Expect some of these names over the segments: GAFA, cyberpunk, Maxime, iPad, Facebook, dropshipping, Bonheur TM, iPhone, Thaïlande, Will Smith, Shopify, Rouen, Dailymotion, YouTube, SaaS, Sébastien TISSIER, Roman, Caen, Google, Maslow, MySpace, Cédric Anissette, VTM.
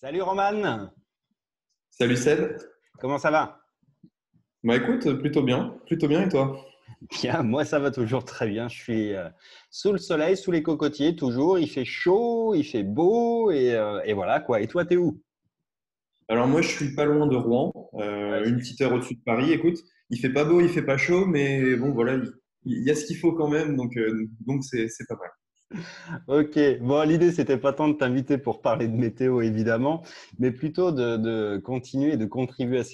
Salut Roman. Salut Seb. Comment ça va? Bah écoute, plutôt bien et toi? Bien, moi ça va toujours très bien. Je suis sous le soleil, sous les cocotiers toujours. Il fait chaud, il fait beau et voilà quoi. Et toi, t'es où? Alors moi, je suis pas loin de Rouen, une petite heure au-dessus de Paris. Écoute, il fait pas beau, il fait pas chaud, mais bon voilà, il y a ce qu'il faut quand même, donc c'est pas mal. Ok, bon, l'idée c'était pas tant de t'inviter pour parler de météo évidemment, mais plutôt de continuer, de contribuer à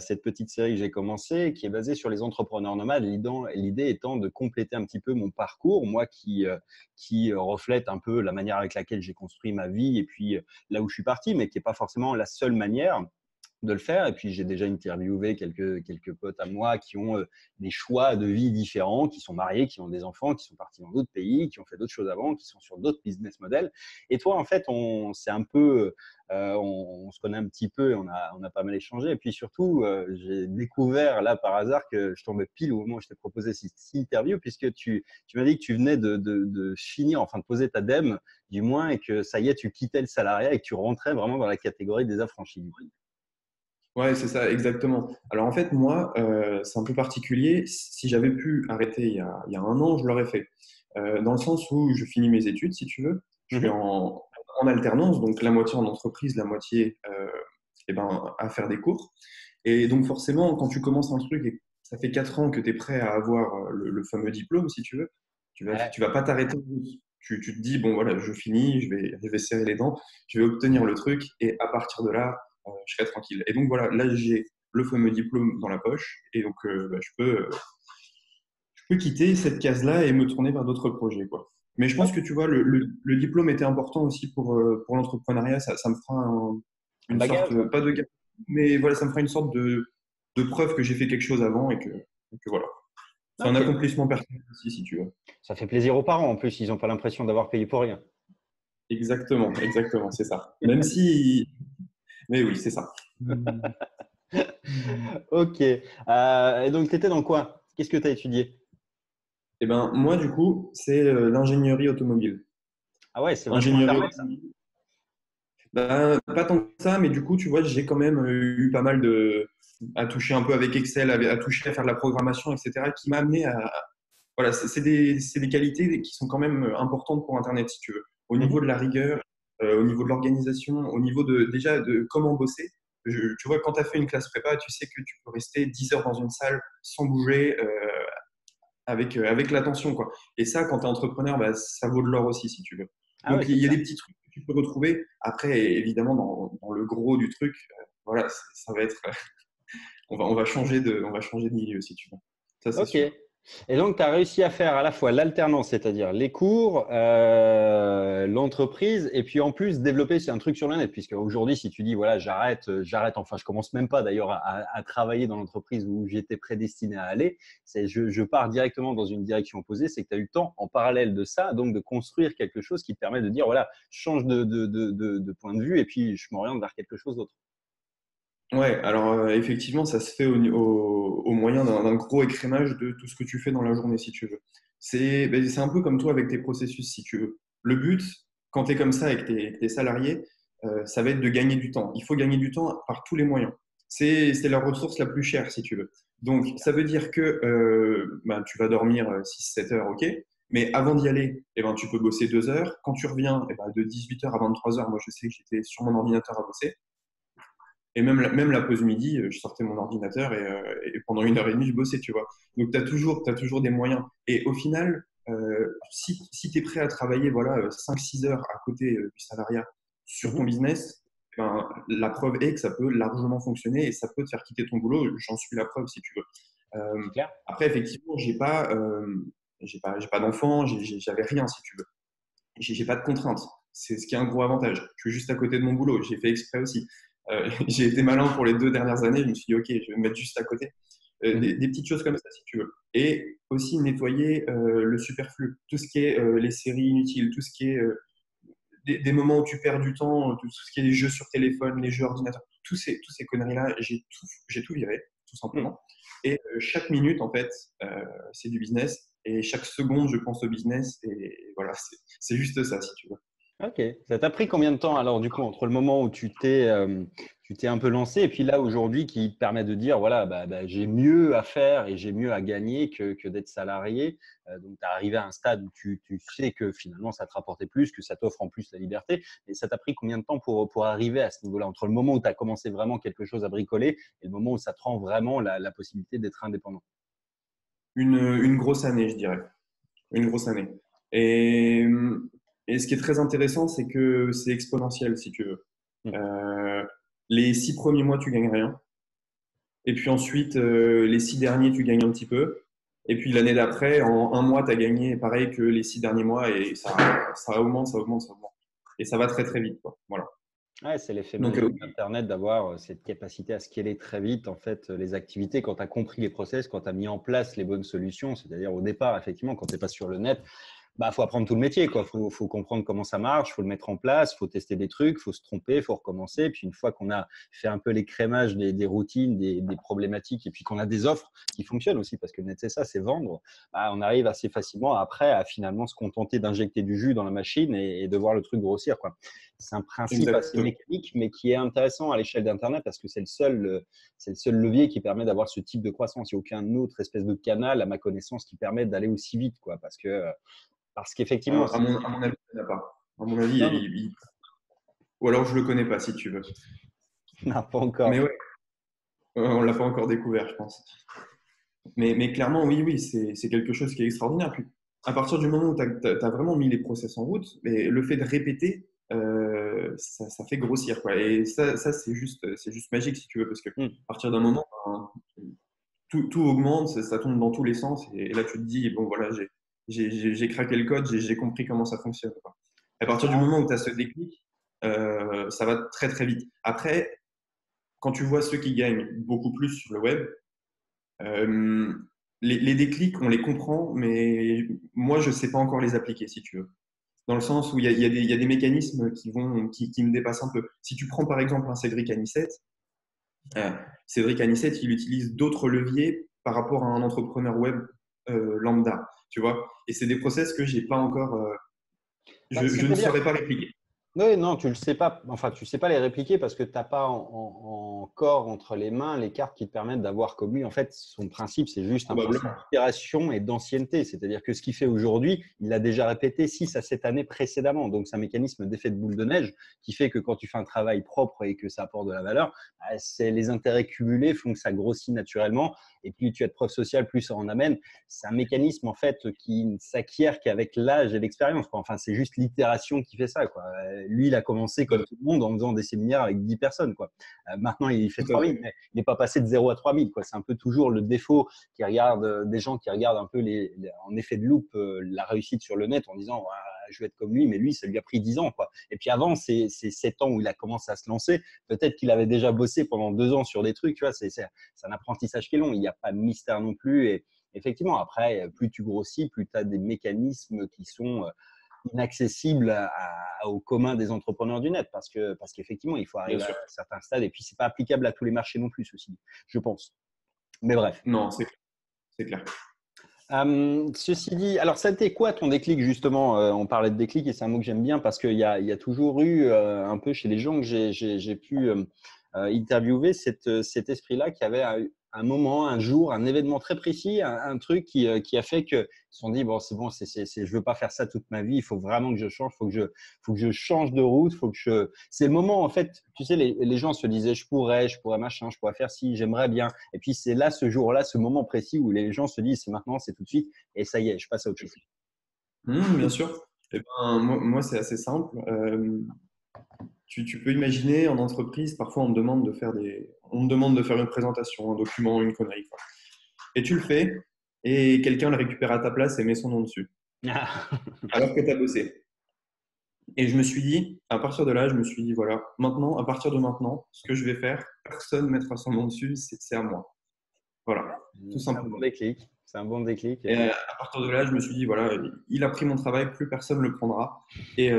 cette petite série que j'ai commencée, qui est basée sur les entrepreneurs nomades. L'idée étant de compléter un petit peu mon parcours, moi qui reflète un peu la manière avec laquelle j'ai construit ma vie et puis là où je suis parti, mais qui n'est pas forcément la seule manière de le faire. Et puis j'ai déjà interviewé quelques potes à moi qui ont des choix de vie différents, qui sont mariés, qui ont des enfants, qui sont partis dans d'autres pays, qui ont fait d'autres choses avant, qui sont sur d'autres business models. Et toi, en fait, on se connaît un petit peu, on a pas mal échangé. Et puis surtout, j'ai découvert là par hasard que je tombais pile au moment où je t'ai proposé cette interview, puisque tu m'as dit que tu venais de finir, enfin de poser ta dème du moins, et que ça y est, tu quittais le salariat et que tu rentrais vraiment dans la catégorie des affranchis. Ouais, c'est ça, exactement. Alors en fait, moi, c'est un peu particulier. Si j'avais pu arrêter il y a un an, je l'aurais fait. Dans le sens où je finis mes études, si tu veux. Je suis en alternance, donc la moitié en entreprise, la moitié à faire des cours. Et donc forcément, quand tu commences un truc et ça fait 4 ans que tu es prêt à avoir le fameux diplôme, si tu veux, tu vas pas t'arrêter. Tu te dis, bon voilà, je finis, je vais serrer les dents, je vais obtenir le truc et à partir de là, je serai tranquille. Et donc voilà, là j'ai le fameux diplôme dans la poche et donc je peux quitter cette case-là et me tourner vers d'autres projets, quoi. Mais je pense que tu vois, le diplôme était important aussi pour l'entrepreneuriat. Ça me fera une bagage, sorte, pas de gage, mais voilà, ça me fera une sorte de preuve que j'ai fait quelque chose avant et que voilà. C'est okay. Un accomplissement personnel aussi, si tu veux. Ça fait plaisir aux parents en plus, ils n'ont pas l'impression d'avoir payé pour rien. Exactement, c'est ça. Même si... Mais oui, c'est ça. Ok. Et donc, tu étais dans quoi? Qu'est-ce que tu as étudié? Eh bien, moi, du coup, c'est l'ingénierie automobile. Ah ouais, c'est vraiment permis, ça. Ben, pas tant que ça, mais du coup, tu vois, j'ai quand même eu pas mal à toucher un peu avec Excel, à faire de la programmation, etc., qui m'a amené à… Voilà, c'est des qualités qui sont quand même importantes pour Internet, si tu veux. Au niveau de la rigueur, au niveau de l'organisation, au niveau de comment bosser. Tu vois, quand tu as fait une classe prépa, tu sais que tu peux rester 10 heures dans une salle sans bouger avec l'attention, quoi. Et ça, quand tu es entrepreneur, bah, ça vaut de l'or aussi, si tu veux. Ah donc, il y a des petits trucs que tu peux retrouver. Après, évidemment, dans le gros du truc, voilà, ça va être… on va changer de milieu, si tu veux. Ça, c'est sûr. Et donc, tu as réussi à faire à la fois l'alternance, c'est-à-dire les cours, l'entreprise, et puis en plus, développer un truc sur le net. Puisque aujourd'hui, si tu dis, voilà, j'arrête, enfin, je ne commence même pas d'ailleurs à travailler dans l'entreprise où j'étais prédestiné à aller. Je pars directement dans une direction opposée. C'est que tu as eu le temps, en parallèle de ça, donc de construire quelque chose qui te permet de dire, voilà, je change de point de vue et puis je m'oriente vers quelque chose d'autre. Ouais, alors effectivement, ça se fait au moyen d'un gros écrémage de tout ce que tu fais dans la journée, si tu veux. C'est un peu comme toi avec tes processus, si tu veux. Le but, quand tu es comme ça avec tes salariés, ça va être de gagner du temps. Il faut gagner du temps par tous les moyens. C'est la ressource la plus chère, si tu veux. Donc, ça veut dire que tu vas dormir 6-7 heures, ok. Mais avant d'y aller, tu peux bosser 2 heures. Quand tu reviens, de 18h à 23h, moi, je sais que j'étais sur mon ordinateur à bosser. Et même la pause midi, je sortais mon ordinateur et pendant 1 heure et demie, je bossais, tu vois. Donc, tu as toujours des moyens. Et au final, si tu es prêt à travailler 5-6 heures à côté du salariat sur ton business, la preuve est que ça peut largement fonctionner et ça peut te faire quitter ton boulot. J'en suis la preuve, si tu veux. Après, effectivement, j'ai pas d'enfant, j'avais rien, si tu veux. J'ai pas de contraintes. C'est ce qui est un gros avantage. Je suis juste à côté de mon boulot. J'ai fait exprès aussi. J'ai été malin pour les 2 dernières années. Je me suis dit, ok, je vais me mettre juste à côté. Des petites choses comme ça, si tu veux. Et aussi nettoyer le superflu, tout ce qui est les séries inutiles, tout ce qui est des moments où tu perds du temps, tout ce qui est les jeux sur téléphone, les jeux ordinateur, tous ces conneries-là, j'ai tout viré, tout simplement. Et chaque minute, en fait, c'est du business. Et chaque seconde, je pense au business. Et voilà, c'est juste ça, si tu veux. Ok. Ça t'a pris combien de temps alors, du coup, entre le moment où tu t'es un peu lancé et puis là, aujourd'hui, qui te permet de dire, voilà, j'ai mieux à faire et j'ai mieux à gagner que d'être salarié. Donc, tu es arrivé à un stade où tu sais que finalement, ça te rapportait plus, que ça t'offre en plus la liberté. Et ça t'a pris combien de temps pour arriver à ce niveau-là, entre le moment où tu as commencé vraiment quelque chose à bricoler et le moment où ça te rend vraiment la possibilité d'être indépendant? Une grosse année, je dirais. Une grosse année. Et ce qui est très intéressant, c'est que c'est exponentiel, si tu veux. Les 6 premiers mois, tu gagnes rien. Et puis ensuite, les 6 derniers, tu gagnes un petit peu. Et puis l'année d'après, en un mois, tu as gagné pareil que les 6 derniers mois. Et ça augmente, ça augmente, ça augmente. Et ça va très, très vite, quoi. Voilà. Ouais, c'est l'effet d'Internet d'avoir cette capacité à scaler très vite en fait, les activités quand tu as compris les process, quand tu as mis en place les bonnes solutions. C'est-à-dire au départ, effectivement, quand tu n'es pas sur le net, faut apprendre tout le métier. Il faut comprendre comment ça marche, il faut le mettre en place, il faut tester des trucs, il faut se tromper, il faut recommencer. Puis une fois qu'on a fait un peu l'écrémage des routines, des problématiques et puis qu'on a des offres qui fonctionnent aussi parce que le net, c'est ça, c'est vendre, on arrive assez facilement après à finalement se contenter d'injecter du jus dans la machine et de voir le truc grossir, quoi. C'est un principe assez mécanique, mais qui est intéressant à l'échelle d'Internet parce que c'est le seul levier qui permet d'avoir ce type de croissance. Il n'y a aucun autre espèce de canal, à ma connaissance, qui permet d'aller aussi vite, quoi, parce qu'effectivement… À mon avis, il n'y en a pas. À mon avis, ou alors je ne le connais pas, si tu veux. Non, pas encore. Mais ouais, on ne l'a pas encore découvert, je pense. Mais clairement, oui, c'est quelque chose qui est extraordinaire. Puis, à partir du moment où tu as vraiment mis les process en route, mais le fait de répéter… ça fait grossir, quoi. Et ça c'est juste magique, si tu veux, parce que à partir d'un moment, tout augmente, ça tombe dans tous les sens, et là tu te dis, bon voilà, j'ai craqué le code, j'ai compris comment ça fonctionne, quoi. À partir du moment où tu as ce déclic, ça va très très vite. Après, quand tu vois ceux qui gagnent beaucoup plus sur le web, les déclics, on les comprend, mais moi je sais pas encore les appliquer, si tu veux. Dans le sens où il y a des mécanismes qui me dépassent un peu. Si tu prends par exemple un Cédric Anissette, il utilise d'autres leviers par rapport à un entrepreneur web lambda, tu vois. Et c'est des process que j'ai pas encore… je ne saurais pas répliquer. Oui, non, tu ne sais pas. Enfin, tu sais pas les répliquer parce que tu n'as pas encore entre les mains les cartes qui te permettent d'avoir comme lui. En fait, son principe, c'est juste un problème d'inspiration et d'ancienneté. C'est-à-dire que ce qu'il fait aujourd'hui, il l'a déjà répété 6 à 7 années précédemment. Donc, c'est un mécanisme d'effet de boule de neige qui fait que quand tu fais un travail propre et que ça apporte de la valeur, c'est les intérêts cumulés font que ça grossit naturellement. Et plus tu as de preuves sociales, plus ça en amène. C'est un mécanisme en fait qui ne s'acquiert qu'avec l'âge et l'expérience, quoi. Enfin, c'est juste l'itération qui fait ça, quoi. Lui, il a commencé comme tout le monde en faisant des séminaires avec 10 personnes, quoi. Maintenant, il fait 3000, mais il n'est pas passé de 0 à 3000, quoi. C'est un peu toujours le défaut qui regarde des gens qui regardent un peu en effet de loupe la réussite sur le net en disant je vais être comme lui, mais lui, ça lui a pris 10 ans, quoi. Et puis avant, c'est 7 ans où il a commencé à se lancer. Peut-être qu'il avait déjà bossé pendant 2 ans sur des trucs, tu vois. C'est un apprentissage qui est long. Il n'y a pas de mystère non plus. Et effectivement, après, plus tu grossis, plus tu as des mécanismes qui sont inaccessible au commun des entrepreneurs du net parce qu'effectivement, il faut arriver à un certain stade et puis c'est pas applicable à tous les marchés non plus, ceci, je pense. Mais bref. Non, c'est clair. Ceci dit, alors ça a été quoi ton déclic justement? On parlait de déclic et c'est un mot que j'aime bien parce qu'il y a toujours eu un peu chez les gens que j'ai pu interviewer cet esprit-là qui avait un moment, un jour, un événement très précis, un truc qui a fait qu'ils se sont dit bon, je veux pas faire ça toute ma vie, il faut vraiment que je change, faut que je change de route, c'est le moment en fait, tu sais, les gens se disaient je pourrais machin, je pourrais faire ci, j'aimerais bien, et puis c'est là ce jour-là, ce moment précis où les gens se disent c'est maintenant, c'est tout de suite, et ça y est, je passe à autre chose. Bien sûr. Et ben moi c'est assez simple. Tu peux imaginer en entreprise, parfois on me demande de faire une présentation, un document, une connerie, quoi. Et tu le fais, et quelqu'un le récupère à ta place et met son nom dessus. Alors que tu as bossé. Et à partir de là, je me suis dit, voilà, maintenant, à partir de maintenant, ce que je vais faire, personne ne mettra son nom dessus, c'est à moi. Voilà, tout simplement. C'est un bon déclic. Et à partir de là, je me suis dit, voilà, il a pris mon travail, plus personne ne le prendra. Et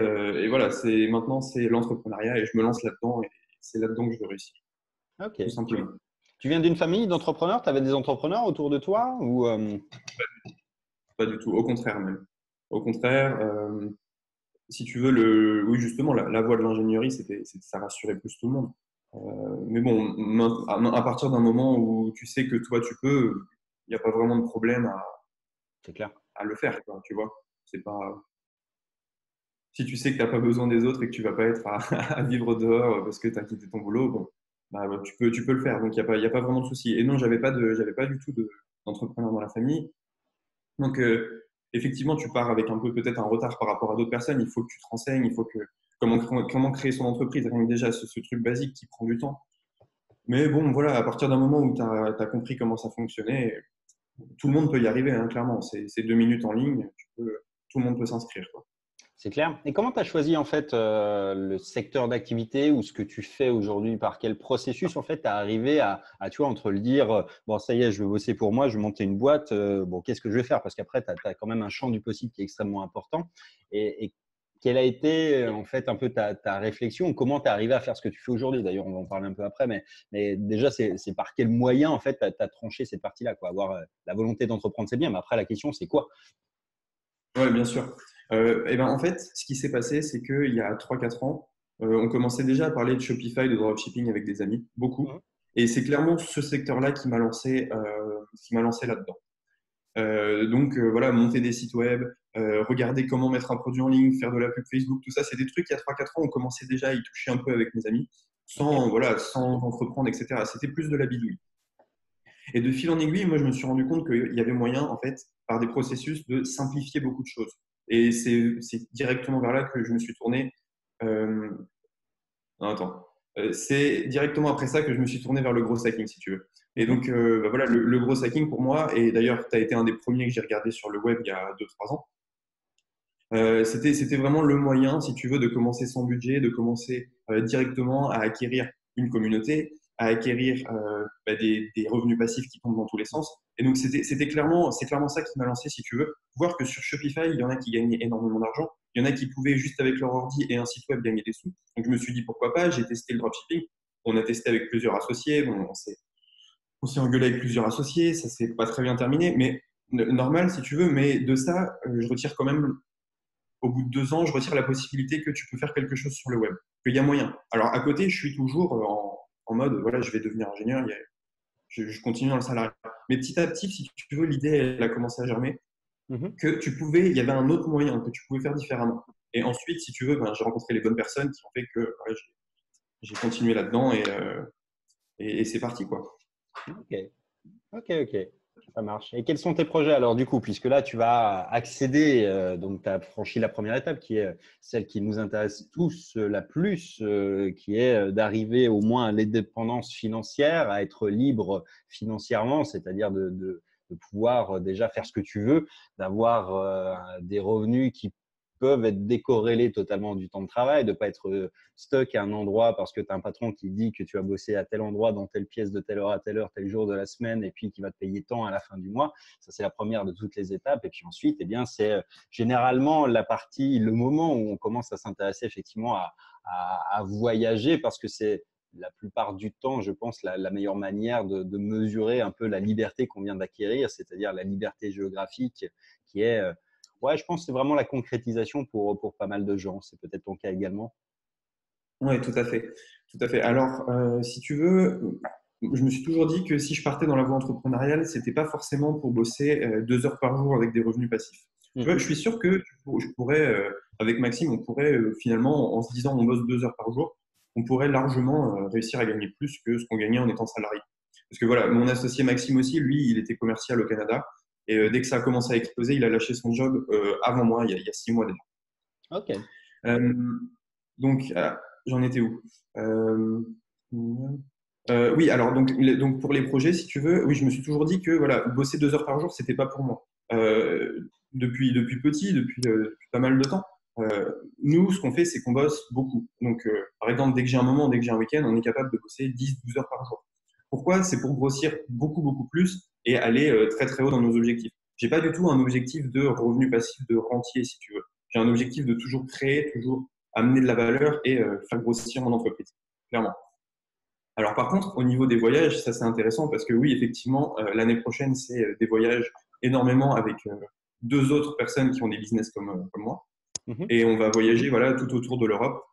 voilà, maintenant, c'est l'entrepreneuriat et je me lance là-dedans et c'est là-dedans que je réussis. Ok. Tout simplement. Tu viens d'une famille d'entrepreneurs? Tu avais des entrepreneurs autour de toi ou Pas du tout. Au contraire, même. Au contraire, si tu veux, oui, justement, la voie de l'ingénierie, ça rassurait plus tout le monde. Mais bon, à partir d'un moment où tu sais que toi, tu peux, il n'y a pas vraiment de problème à le faire, quoi, tu vois. C'est pas… Si tu sais que tu n'as pas besoin des autres et que tu ne vas pas être à vivre dehors parce que tu as quitté ton boulot, bon, bah, tu peux le faire. Donc, il n'y a pas vraiment de souci. Et non, je n'avais pas du tout d'entrepreneur dans la famille. Donc, effectivement, tu pars avec un peu peut-être un retard par rapport à d'autres personnes. Il faut que tu te renseignes, il faut que… Comment créer son entreprise, rien que déjà ce truc basique qui prend du temps. Mais bon, voilà, à partir d'un moment où tu as compris comment ça fonctionnait, tout le monde peut y arriver, hein, clairement. C'est 2 minutes en ligne, tout le monde peut s'inscrire, quoi. C'est clair. Et comment tu as choisi en fait le secteur d'activité ou ce que tu fais aujourd'hui? Par quel processus en fait tu as arrivé à tu vois, entre le dire bon, ça y est, je vais bosser pour moi, je vais monter une boîte, bon, qu'est-ce que je vais faire? Parce qu'après, tu as quand même un champ du possible qui est extrêmement important. Et quelle a été en fait un peu ta réflexion? Comment tu es arrivé à faire ce que tu fais aujourd'hui? D'ailleurs, on va en parler un peu après, mais déjà, c'est par quel moyen en fait tu as tranché cette partie-là, quoi. Avoir la volonté d'entreprendre, c'est bien, mais après, la question, c'est quoi? Oui, bien sûr. Et ben en fait, ce qui s'est passé, c'est qu'il y a 3-4 ans, on commençait déjà à parler de Shopify, de dropshipping avec des amis, beaucoup. Et c'est clairement ce secteur-là qui m'a lancé, là-dedans. Donc, voilà, monter des sites web, regarder comment mettre un produit en ligne, faire de la pub Facebook, tout ça, c'est des trucs, il y a 3-4 ans, on commençait déjà à y toucher un peu avec mes amis, sans entreprendre, etc. C'était plus de la bidouille. Et de fil en aiguille, moi, je me suis rendu compte qu'il y avait moyen, en fait, par des processus, de simplifier beaucoup de choses. Et c'est directement vers là que je me suis tourné. C'est directement après ça que je me suis tourné vers le gros hacking, si tu veux. Et donc, bah voilà, le gros hacking pour moi, et d'ailleurs, tu as été un des premiers que j'ai regardé sur le web il y a 2-3 ans. C'était vraiment le moyen, si tu veux, de commencer sans budget, de commencer directement à acquérir une communauté, à acquérir des revenus passifs qui tombent dans tous les sens. Et donc, c'est clairement ça qui m'a lancé, si tu veux. Voir que sur Shopify, il y en a qui gagnaient énormément d'argent. Il y en a qui pouvaient, juste avec leur ordi et un site web, gagner des sous. Donc, je me suis dit, pourquoi pas? J'ai testé le dropshipping. On a testé avec plusieurs associés. On s'est engueulé avec plusieurs associés. Ça ne s'est pas très bien terminé. Mais normal, si tu veux. Mais de ça, je retire quand même, au bout de 2 ans, je retire la possibilité que tu peux faire quelque chose sur le web. Qu'il y a moyen. Alors, à côté, je suis toujours en mode, voilà, je vais devenir ingénieur. Je continue dans le salariat. Mais petit à petit, si tu veux, l'idée, elle a commencé à germer, que il y avait un autre moyen que tu pouvais faire différemment. Et ensuite, si tu veux, ben, j'ai rencontré les bonnes personnes qui ont fait que ouais, j'ai continué là-dedans et c'est parti, quoi. Ok. Ça marche. Et quels sont tes projets alors du coup, puisque là tu vas accéder, donc tu as franchi la première étape qui est celle qui nous intéresse tous la plus, qui est d'arriver au moins à l'indépendance financière, à être libre financièrement, c'est-à-dire de pouvoir déjà faire ce que tu veux, d'avoir des revenus qui peuvent être décorrélés totalement du temps de travail, de ne pas être stuck à un endroit parce que tu as un patron qui dit que tu vas bosser à tel endroit, dans telle pièce, de telle heure à telle heure, tel jour de la semaine, et puis qui va te payer tant à la fin du mois. Ça, c'est la première de toutes les étapes. Et puis ensuite, eh bien, c'est généralement le moment où on commence à s'intéresser effectivement à voyager, parce que c'est la plupart du temps, je pense, la meilleure manière de mesurer un peu la liberté qu'on vient d'acquérir, c'est-à-dire la liberté géographique qui est… Ouais, je pense que c'est vraiment la concrétisation pour pas mal de gens. C'est peut-être ton cas également. Oui, tout à fait. Alors, si tu veux, je me suis toujours dit que si je partais dans la voie entrepreneuriale, ce n'était pas forcément pour bosser 2 heures par jour avec des revenus passifs. Tu vois, je suis sûr que je pourrais, avec Maxime, on pourrait finalement, en se disant on bosse 2 heures par jour, on pourrait largement réussir à gagner plus que ce qu'on gagnait en étant salarié. Parce que voilà, mon associé Maxime aussi, lui, il était commercial au Canada. Et dès que ça a commencé à exploser, il a lâché son job avant moi, il y a 6 mois déjà. Ok. Donc, j'en étais où? Oui, alors, donc pour les projets, si tu veux, oui, je me suis toujours dit que voilà, bosser 2 heures par jour, ce n'était pas pour moi. Depuis petit, depuis pas mal de temps, nous, ce qu'on fait, c'est qu'on bosse beaucoup. Donc, par exemple, dès que j'ai un moment, dès que j'ai un week-end, on est capable de bosser 10-12 heures par jour. Pourquoi? C'est pour grossir beaucoup, beaucoup plus et aller très, très haut dans nos objectifs. Je n'ai pas du tout un objectif de revenu passif, de rentier, si tu veux. J'ai un objectif de toujours créer, toujours amener de la valeur et faire grossir mon entreprise, clairement. Alors, par contre, au niveau des voyages, ça, c'est intéressant parce que oui, effectivement, l'année prochaine, c'est des voyages énormément avec 2 autres personnes qui ont des business comme moi. et on va voyager voilà, tout autour de l'Europe.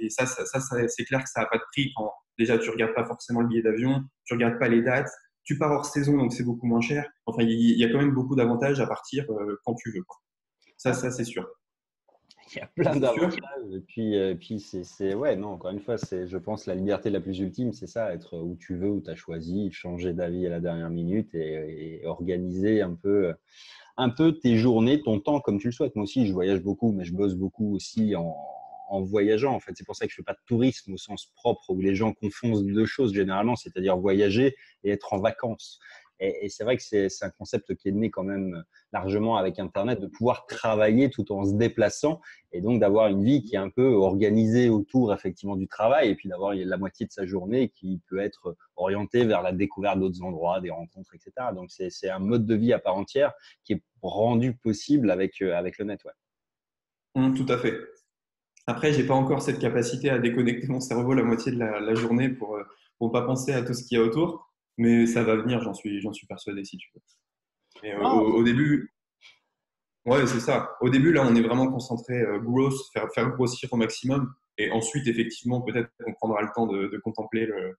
Et ça, c'est clair que ça n'a pas de prix quand déjà tu ne regardes pas forcément le billet d'avion, tu ne regardes pas les dates, tu pars hors saison donc c'est beaucoup moins cher. Enfin, il y a quand même beaucoup d'avantages à partir quand tu veux. Ça, c'est sûr. Il y a plein d'avantages. Et puis c'est ouais, non, encore une fois, c'est, je pense, la liberté la plus ultime, c'est ça, être où tu veux, où tu as choisi, changer d'avis à la dernière minute et organiser un peu tes journées, ton temps comme tu le souhaites. Moi aussi, je voyage beaucoup, mais je bosse beaucoup aussi en voyageant. En fait, c'est pour ça que je ne fais pas de tourisme au sens propre où les gens confondent deux choses généralement, c'est-à-dire voyager et être en vacances. Et c'est vrai que c'est un concept qui est né quand même largement avec Internet, de pouvoir travailler tout en se déplaçant et donc d'avoir une vie qui est un peu organisée autour effectivement du travail et puis d'avoir la moitié de sa journée qui peut être orientée vers la découverte d'autres endroits, des rencontres, etc. Donc, c'est un mode de vie à part entière qui est rendu possible avec le net. Ouais. Tout à fait. Après, je n'ai pas encore cette capacité à déconnecter mon cerveau la moitié de la journée pour ne pas penser à tout ce qu'il y a autour. Mais ça va venir, j'en suis persuadé si tu veux. Et au début, ouais, c'est ça. Au début, là, on est vraiment concentré gross, faire grossir au maximum. Et ensuite, effectivement, peut-être qu'on prendra le temps de contempler le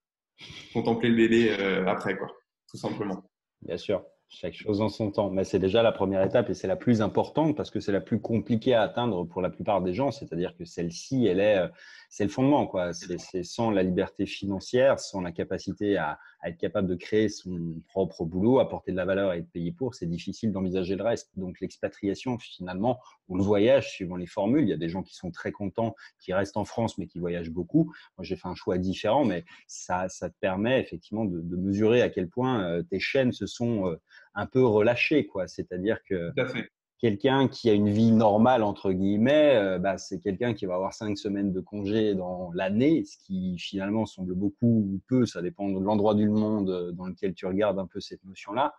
bébé après, quoi, tout simplement. Bien sûr, chaque chose en son temps. Mais c'est déjà la première étape et c'est la plus importante parce que c'est la plus compliquée à atteindre pour la plupart des gens. C'est-à-dire que celle-ci, c'est le fondement, quoi. C'est sans la liberté financière, sans la capacité à être capable de créer son propre boulot, apporter de la valeur et être payé pour, c'est difficile d'envisager le reste. Donc, l'expatriation, finalement, ou le voyage, suivant les formules, il y a des gens qui sont très contents, qui restent en France, mais qui voyagent beaucoup. Moi, j'ai fait un choix différent, mais ça te permet effectivement de mesurer à quel point tes chaînes se sont un peu relâchées, quoi. C'est-à-dire que… Tout à fait. Quelqu'un qui a une vie normale, entre guillemets, c'est quelqu'un qui va avoir 5 semaines de congé dans l'année, ce qui finalement semble beaucoup ou peu, ça dépend de l'endroit du monde dans lequel tu regardes un peu cette notion-là.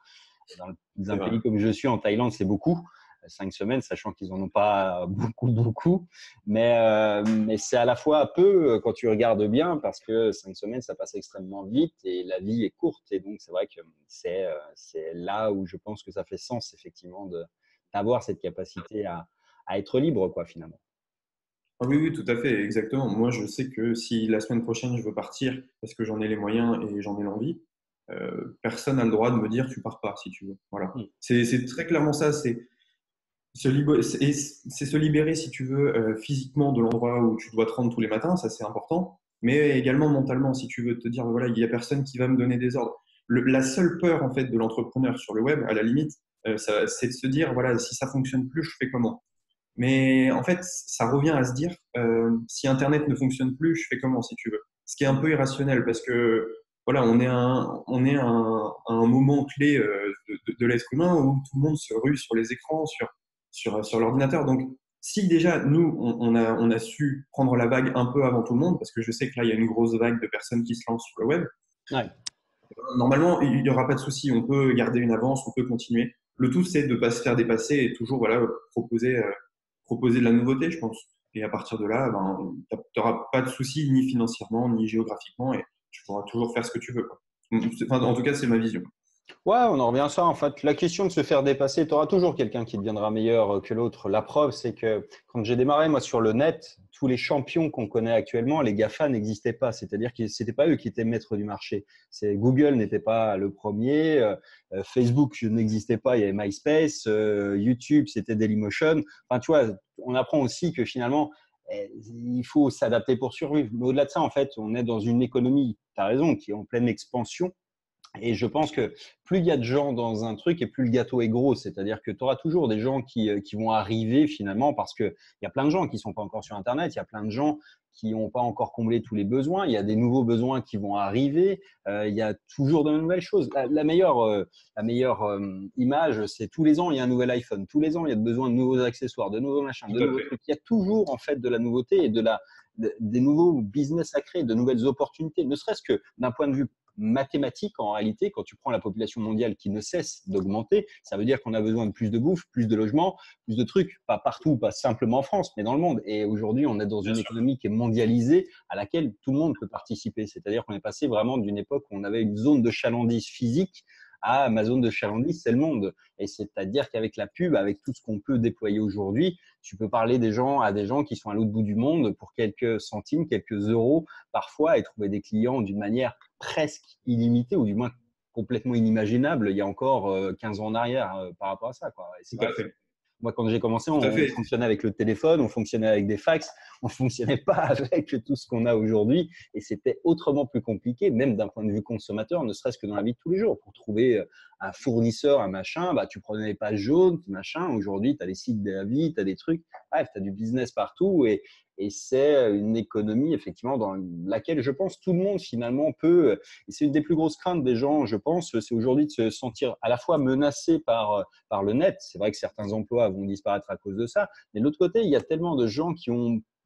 Dans un pays comme je suis, en Thaïlande, c'est beaucoup. 5 semaines, sachant qu'ils n'en ont pas beaucoup. Mais c'est à la fois peu quand tu regardes bien, parce que 5 semaines, ça passe extrêmement vite et la vie est courte. Et donc, c'est vrai que c'est là où je pense que ça fait sens, effectivement, d'avoir cette capacité à être libre, quoi, finalement. Oui, tout à fait, exactement. Moi, je sais que si la semaine prochaine, je veux partir parce que j'en ai les moyens et j'en ai l'envie, personne n'a le droit de me dire « tu pars pas, si tu veux ». Voilà. C'est très clairement ça. C'est se libérer, si tu veux, physiquement de l'endroit où tu dois te rendre tous les matins, ça c'est important, mais également mentalement, si tu veux te dire « voilà, il n'y a personne qui va me donner des ordres ». La seule peur, en fait, de l'entrepreneur sur le web, à la limite, c'est de se dire voilà, si ça fonctionne plus, je fais comment? Mais en fait, ça revient à se dire si Internet ne fonctionne plus, je fais comment, si tu veux? Ce qui est un peu irrationnel parce que voilà, on est à un moment clé de l'être humain où tout le monde se rue sur les écrans, sur l'ordinateur. Donc, si déjà nous on a su prendre la vague un peu avant tout le monde, parce que je sais que là il y a une grosse vague de personnes qui se lancent sur le web. Ouais. Normalement, il n'y aura pas de souci. On peut garder une avance, on peut continuer. Le tout, c'est de ne pas se faire dépasser et toujours voilà, proposer de la nouveauté, je pense. Et à partir de là, tu n'auras pas de souci ni financièrement, ni géographiquement et tu pourras toujours faire ce que tu veux, quoi. Enfin, en tout cas, c'est ma vision. Ouais, on en revient à ça. En fait, la question de se faire dépasser, tu auras toujours quelqu'un qui deviendra meilleur que l'autre. La preuve, c'est que quand j'ai démarré, moi, sur le net, tous les champions qu'on connaît actuellement, les GAFA n'existaient pas. C'est-à-dire que ce n'était pas eux qui étaient maîtres du marché. Google n'était pas le premier. Facebook n'existait pas. Il y avait MySpace. YouTube, c'était Dailymotion. Enfin, tu vois, on apprend aussi que finalement… il faut s'adapter pour survivre. Mais au-delà de ça, en fait, on est dans une économie, tu as raison, qui est en pleine expansion. Et je pense que plus il y a de gens dans un truc et plus le gâteau est gros. C'est-à-dire que tu auras toujours des gens qui vont arriver finalement parce qu'il y a plein de gens qui ne sont pas encore sur Internet, il y a plein de gens qui n'ont pas encore comblé tous les besoins, il y a des nouveaux besoins qui vont arriver, il y a toujours de nouvelles choses. La meilleure image, c'est tous les ans, il y a un nouvel iPhone, tous les ans, il y a besoin de nouveaux accessoires, de nouveaux machins, de nouveaux trucs. Il y a toujours en fait de la nouveauté et des nouveaux business à créer, de nouvelles opportunités, ne serait-ce que d'un point de vue mathématiques, en réalité, quand tu prends la population mondiale qui ne cesse d'augmenter, ça veut dire qu'on a besoin de plus de bouffe, plus de logements, plus de trucs, pas partout, pas simplement en France, mais dans le monde. Et aujourd'hui, on est dans une économie qui est mondialisée à laquelle tout le monde peut participer. C'est-à-dire qu'on est passé vraiment d'une époque où on avait une zone de chalandise physique à ma zone de chalandise, c'est le monde. Et c'est-à-dire qu'avec la pub, avec tout ce qu'on peut déployer aujourd'hui, tu peux parler à des gens qui sont à l'autre bout du monde pour quelques centimes, quelques euros parfois, et trouver des clients d'une manière presque illimitée, ou du moins complètement inimaginable il y a encore 15 ans en arrière par rapport à ça, quoi. Et c'est parfait. Moi, quand j'ai commencé, on fonctionnait avec le téléphone, on fonctionnait avec des fax, on ne fonctionnait pas avec tout ce qu'on a aujourd'hui. Et c'était autrement plus compliqué, même d'un point de vue consommateur, ne serait-ce que dans la vie de tous les jours. Pour trouver un fournisseur, un machin, bah, tu prenais les pages jaunes, machin. Aujourd'hui, tu as les sites d'avis, tu as des trucs. Bref, tu as du business partout. Et c'est une économie, effectivement, dans laquelle, je pense, tout le monde, finalement, peut… Et c'est une des plus grosses craintes des gens, je pense, c'est aujourd'hui de se sentir à la fois menacé par le net. C'est vrai que certains emplois vont disparaître à cause de ça. Mais de l'autre côté, il y a tellement de gens qui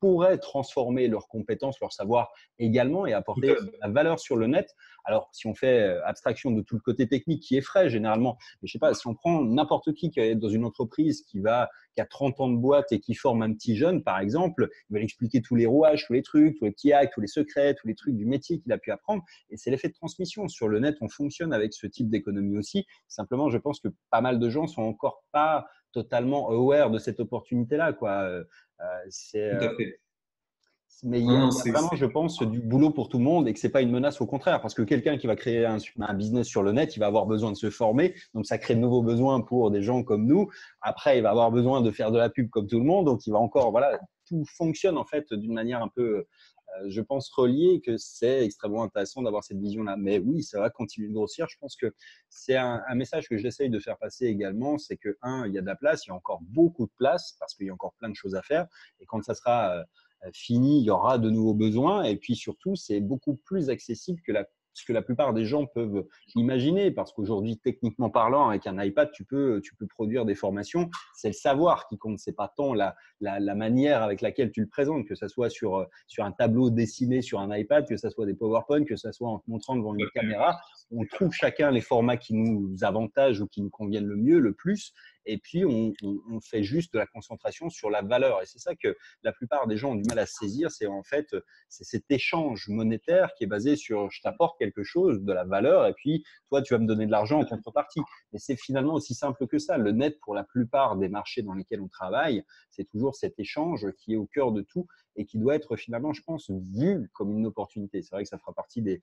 pourraient transformer leurs compétences, leur savoir également et apporter la valeur sur le net. Alors, si on fait abstraction de tout le côté technique qui est frais généralement, mais je sais pas, si on prend n'importe qui est dans une entreprise qui a 30 ans de boîte et qui forme un petit jeune, par exemple, il va lui expliquer tous les rouages, tous les trucs, tous les petits hacks, tous les secrets, tous les trucs du métier qu'il a pu apprendre. Et c'est l'effet de transmission. Sur le net, on fonctionne avec ce type d'économie aussi. Simplement, je pense que pas mal de gens sont encore pas totalement aware de cette opportunité-là, quoi. Mais il y a vraiment, je pense, du boulot pour tout le monde et que ce n'est pas une menace, au contraire, parce que quelqu'un qui va créer un business sur le net, il va avoir besoin de se former, donc ça crée de nouveaux besoins pour des gens comme nous. Après, il va avoir besoin de faire de la pub comme tout le monde, donc il va encore… Voilà, tout fonctionne en fait d'une manière un peu… je pense relié, que c'est extrêmement intéressant d'avoir cette vision-là. Mais oui, ça va continuer de grossir. Je pense que c'est un message que j'essaye de faire passer également, c'est que, il y a de la place, il y a encore beaucoup de place parce qu'il y a encore plein de choses à faire. Et quand ça sera fini, il y aura de nouveaux besoins. Et puis surtout, c'est beaucoup plus accessible que ce que la plupart des gens peuvent imaginer, parce qu'aujourd'hui, techniquement parlant, avec un iPad, tu peux produire des formations. C'est le savoir qui compte, c'est pas tant la manière avec laquelle tu le présentes, que ça soit sur un tableau dessiné sur un iPad, que ça soit des PowerPoint, que ça soit en te montrant devant une caméra. On trouve chacun les formats qui nous avantagent ou qui nous conviennent le mieux, le plus. Et puis, on fait juste de la concentration sur la valeur. Et c'est ça que la plupart des gens ont du mal à saisir. C'est en fait cet échange monétaire qui est basé sur « je t'apporte quelque chose, de la valeur, et puis toi, tu vas me donner de l'argent en contrepartie ». Mais c'est finalement aussi simple que ça. Le net, pour la plupart des marchés dans lesquels on travaille, c'est toujours cet échange qui est au cœur de tout et qui doit être finalement, je pense, vu comme une opportunité. C'est vrai que ça fera partie de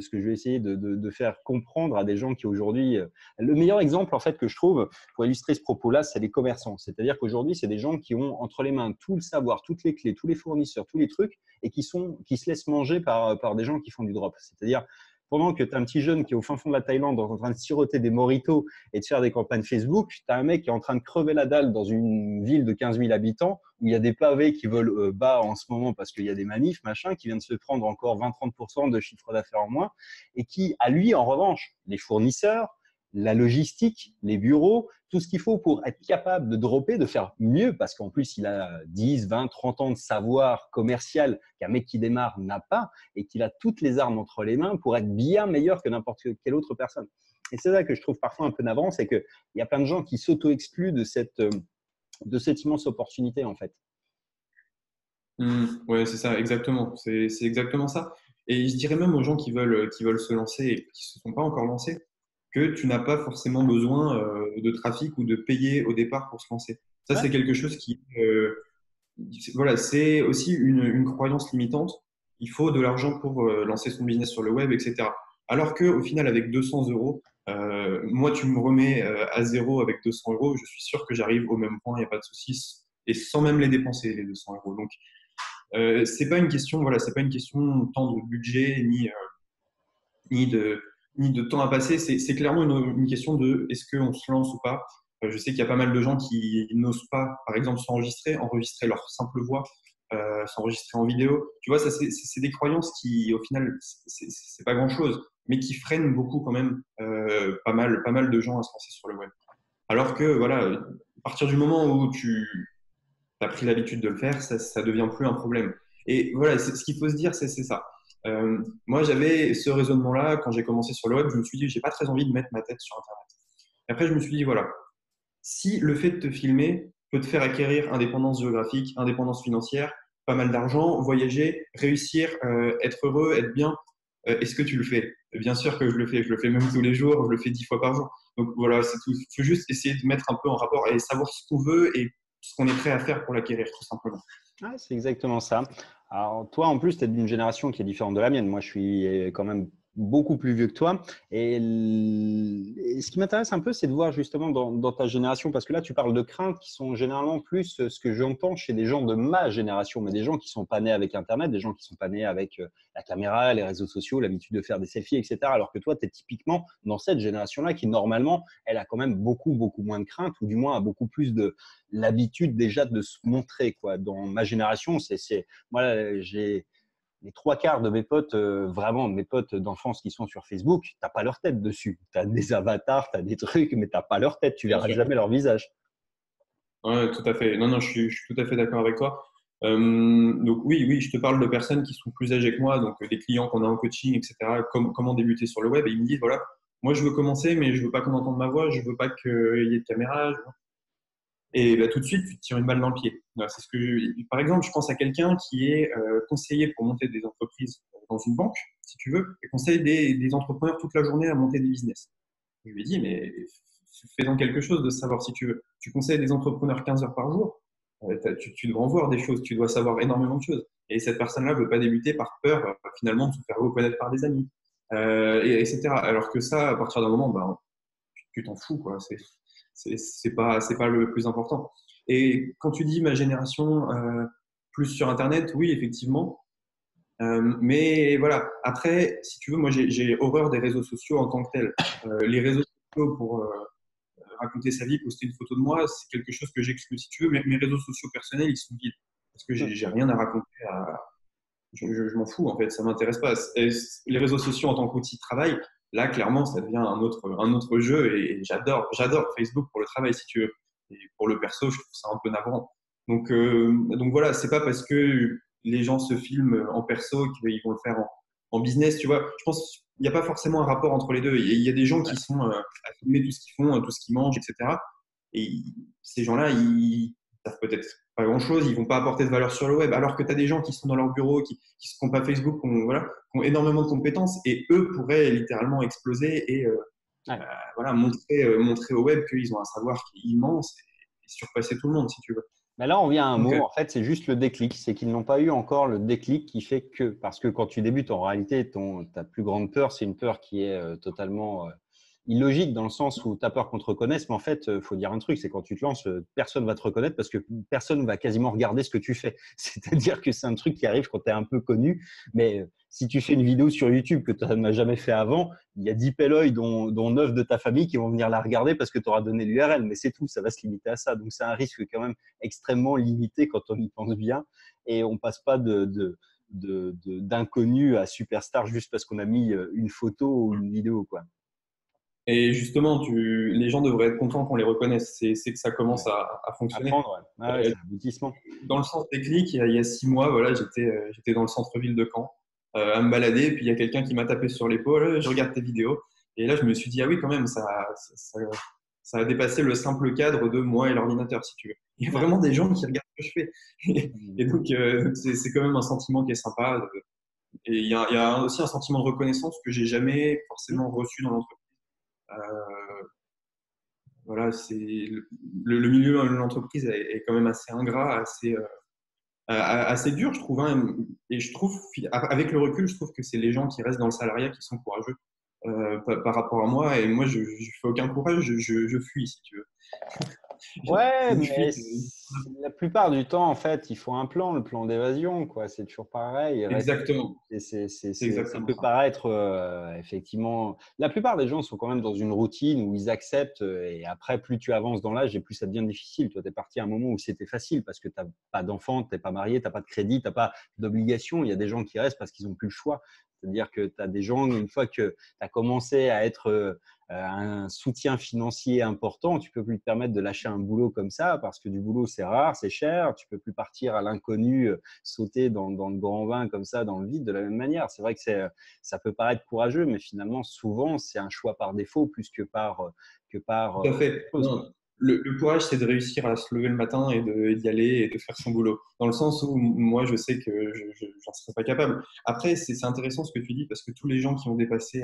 ce que je vais essayer de faire comprendre à des gens qui aujourd'hui… Le meilleur exemple en fait que je trouve pour illustrer ce propos-là, c'est les commerçants. C'est-à-dire qu'aujourd'hui, c'est des gens qui ont entre les mains tout le savoir, toutes les clés, tous les fournisseurs, tous les trucs, et qui se laissent manger par des gens qui font du drop. C'est-à-dire… Pendant que tu as un petit jeune qui est au fin fond de la Thaïlande en train de siroter des mojitos et de faire des campagnes Facebook, tu as un mec qui est en train de crever la dalle dans une ville de 15 000 habitants où il y a des pavés qui volent bas en ce moment parce qu'il y a des manifs, machin, qui vient de se prendre encore 20-30% de chiffre d'affaires en moins et qui, à lui, en revanche, les fournisseurs, la logistique, les bureaux, tout ce qu'il faut pour être capable de dropper, de faire mieux, parce qu'en plus, il a 10, 20, 30 ans de savoir commercial qu'un mec qui démarre n'a pas et qu'il a toutes les armes entre les mains pour être bien meilleur que n'importe quelle autre personne. Et c'est ça que je trouve parfois un peu navrant, c'est qu'il y a plein de gens qui s'auto-excluent de cette immense opportunité, en fait. Oui, c'est ça, exactement. C'est exactement ça. Et je dirais même aux gens qui veulent se lancer et qui ne se sont pas encore lancés, que tu n'as pas forcément besoin de trafic ou de payer au départ pour se lancer. Ça, ouais. C'est quelque chose qui… voilà, c'est aussi une croyance limitante. Il faut de l'argent pour lancer son business sur le web, etc. Alors qu'au final, avec 200 €, moi, tu me remets à zéro avec 200 €, je suis sûr que j'arrive au même point, il n'y a pas de souci, et sans même les dépenser, les 200 €. Donc, c'est pas une question, voilà, c'est pas une question tant de budget ni de temps à passer, c'est clairement une question de est-ce qu'on se lance ou pas. Je sais qu'il y a pas mal de gens qui n'osent pas, par exemple, enregistrer leur simple voix, s'enregistrer en vidéo. Tu vois, ça c'est des croyances qui, au final, c'est pas grand-chose, mais qui freinent beaucoup quand même pas mal de gens à se lancer sur le web. Alors que, voilà, à partir du moment où tu as pris l'habitude de le faire, ça devient plus un problème. Et voilà, ce qu'il faut se dire, c'est ça. Moi, j'avais ce raisonnement-là quand j'ai commencé sur le web. Je me suis dit, j'ai pas très envie de mettre ma tête sur Internet. Et après, je me suis dit, voilà, si le fait de te filmer peut te faire acquérir indépendance géographique, indépendance financière, pas mal d'argent, voyager, réussir, être heureux, être bien, Est-ce que tu le fais? Bien sûr que je le fais même tous les jours, je le fais 10 fois par jour. Donc voilà, c'est tout. Il faut juste essayer de mettre un peu en rapport et savoir ce qu'on veut et ce qu'on est prêt à faire pour l'acquérir, tout simplement. Ah, c'est exactement ça. Alors toi, en plus, tu es d'une génération qui est différente de la mienne. Moi, je suis quand même beaucoup plus vieux que toi. Et ce qui m'intéresse un peu, c'est de voir justement dans ta génération, parce que là, tu parles de craintes qui sont généralement plus ce que j'entends chez des gens de ma génération, mais des gens qui ne sont pas nés avec Internet, des gens qui ne sont pas nés avec la caméra, les réseaux sociaux, l'habitude de faire des selfies, etc. Alors que toi, tu es typiquement dans cette génération-là qui, normalement, elle a quand même beaucoup, beaucoup moins de craintes, ou du moins a beaucoup plus de l'habitude déjà de se montrer, quoi. Dans ma génération, moi, j'ai… Les 3/4 de mes potes, vraiment de mes potes d'enfance qui sont sur Facebook, tu n'as pas leur tête dessus. Tu as des avatars, tu as des trucs, mais tu n'as pas leur tête. Tu ne verras jamais leur visage. Oui, tout à fait. Non, je suis tout à fait d'accord avec toi. Donc oui, je te parle de personnes qui sont plus âgées que moi, donc des clients qu'on a en coaching, etc. Comment débuter sur le web. Et ils me disent, voilà, moi, je veux commencer, mais je ne veux pas qu'on entende ma voix. Je ne veux pas qu'il y ait de caméra. Et bah, tout de suite, tu te tires une balle dans le pied. C'est ce que par exemple, je pense à quelqu'un qui est conseiller pour monter des entreprises dans une banque, si tu veux, et conseille des entrepreneurs toute la journée à monter des business. Je lui ai dit, mais fais-en quelque chose de savoir si tu veux. Tu conseilles des entrepreneurs 15 heures par jour, tu dois en voir des choses, tu dois savoir énormément de choses. Et cette personne-là ne veut pas débuter par peur, finalement, de se faire reconnaître par des amis, etc. Alors que ça, à partir d'un moment, bah, tu t'en fous, quoi. C'est pas le plus important. Et quand tu dis ma génération plus sur Internet, oui, effectivement. Mais voilà, après, si tu veux, moi, j'ai horreur des réseaux sociaux en tant que tels. Les réseaux sociaux pour raconter sa vie, poster une photo de moi, c'est quelque chose que j'exclus. Si tu veux, mes réseaux sociaux personnels, ils sont vides. Parce que j'ai rien à raconter. Je m'en fous, en fait, ça ne m'intéresse pas. Et les réseaux sociaux en tant qu'outil de travail, là, clairement, ça devient un autre jeu et j'adore Facebook pour le travail, si tu veux. Et pour le perso, je trouve ça un peu navrant. Donc voilà, c'est pas parce que les gens se filment en perso qu'ils vont le faire en business, tu vois. Je pense qu'il n'y a pas forcément un rapport entre les deux. Il y a des gens qui sont à filmer tout ce qu'ils font, tout ce qu'ils mangent, etc. Et ces gens-là, ils savent peut-être pas grand-chose, ils vont pas apporter de valeur sur le web, alors que tu as des gens qui sont dans leur bureau, qui se font pas Facebook, qui ont énormément de compétences et eux pourraient littéralement exploser et voilà, montrer au web qu'ils ont un savoir qui est immense et surpasser tout le monde, si tu veux. Mais là, on vient à un mot, en fait, c'est juste le déclic. C'est qu'ils n'ont pas eu encore le déclic qui fait que… Parce que quand tu débutes, en réalité, ta plus grande peur, c'est une peur qui est totalement… illogique dans le sens où tu as peur qu'on te reconnaisse, mais en fait, il faut dire un truc, c'est quand tu te lances, personne ne va te reconnaître parce que personne ne va quasiment regarder ce que tu fais. C'est-à-dire que c'est un truc qui arrive quand tu es un peu connu, mais si tu fais une vidéo sur YouTube que tu n'as jamais fait avant, il y a 10 péloïs dont 9 de ta famille qui vont venir la regarder parce que tu auras donné l'URL, mais c'est tout, ça va se limiter à ça. Donc, c'est un risque quand même extrêmement limité quand on y pense bien et on ne passe pas d'inconnu à superstar juste parce qu'on a mis une photo ou une vidéo, quoi. Et justement, les gens devraient être contents qu'on les reconnaisse. C'est que ça commence à fonctionner. C'est un aboutissement. Dans le sens déclic, il y a 6 mois, voilà, j'étais dans le centre-ville de Caen à me balader. Puis il y a quelqu'un qui m'a tapé sur l'épaule. Je regarde tes vidéos. Et là, je me suis dit, ah oui, quand même, ça a dépassé le simple cadre de moi et l'ordinateur, si tu veux. Il y a vraiment des gens qui regardent ce que je fais. Et donc, c'est quand même un sentiment qui est sympa. Et il y a aussi un sentiment de reconnaissance que je n'ai jamais forcément reçu dans l'entreprise. Voilà, c'est le milieu de l'entreprise est quand même assez ingrat, assez dur, je trouve, hein, et je trouve, avec le recul, je trouve que c'est les gens qui restent dans le salariat qui sont courageux par rapport à moi, et moi je fais aucun courage, je fuis, si tu veux. Ouais, mais la plupart du temps, en fait, il faut un plan, le plan d'évasion, quoi. C'est toujours pareil. Exactement. Ça peut paraître, effectivement… La plupart des gens sont quand même dans une routine où ils acceptent et après, plus tu avances dans l'âge et plus ça devient difficile. Toi, tu es parti à un moment où c'était facile parce que tu n'as pas d'enfant, tu n'es pas marié, tu n'as pas de crédit, tu n'as pas d'obligation. Il y a des gens qui restent parce qu'ils n'ont plus le choix. C'est-à-dire que tu as des gens, une fois que tu as commencé à être un soutien financier important, tu ne peux plus te permettre de lâcher un boulot comme ça parce que du boulot, c'est rare, c'est cher. Tu ne peux plus partir à l'inconnu, sauter dans le grand bain comme ça, dans le vide de la même manière. C'est vrai que ça peut paraître courageux, mais finalement, souvent, c'est un choix par défaut plus que par… Tout à fait. Le courage, c'est de réussir à se lever le matin et d'y aller et de faire son boulot. Dans le sens où moi, je sais que je n'en serais pas capable. Après, c'est intéressant ce que tu dis parce que tous les gens qui ont dépassé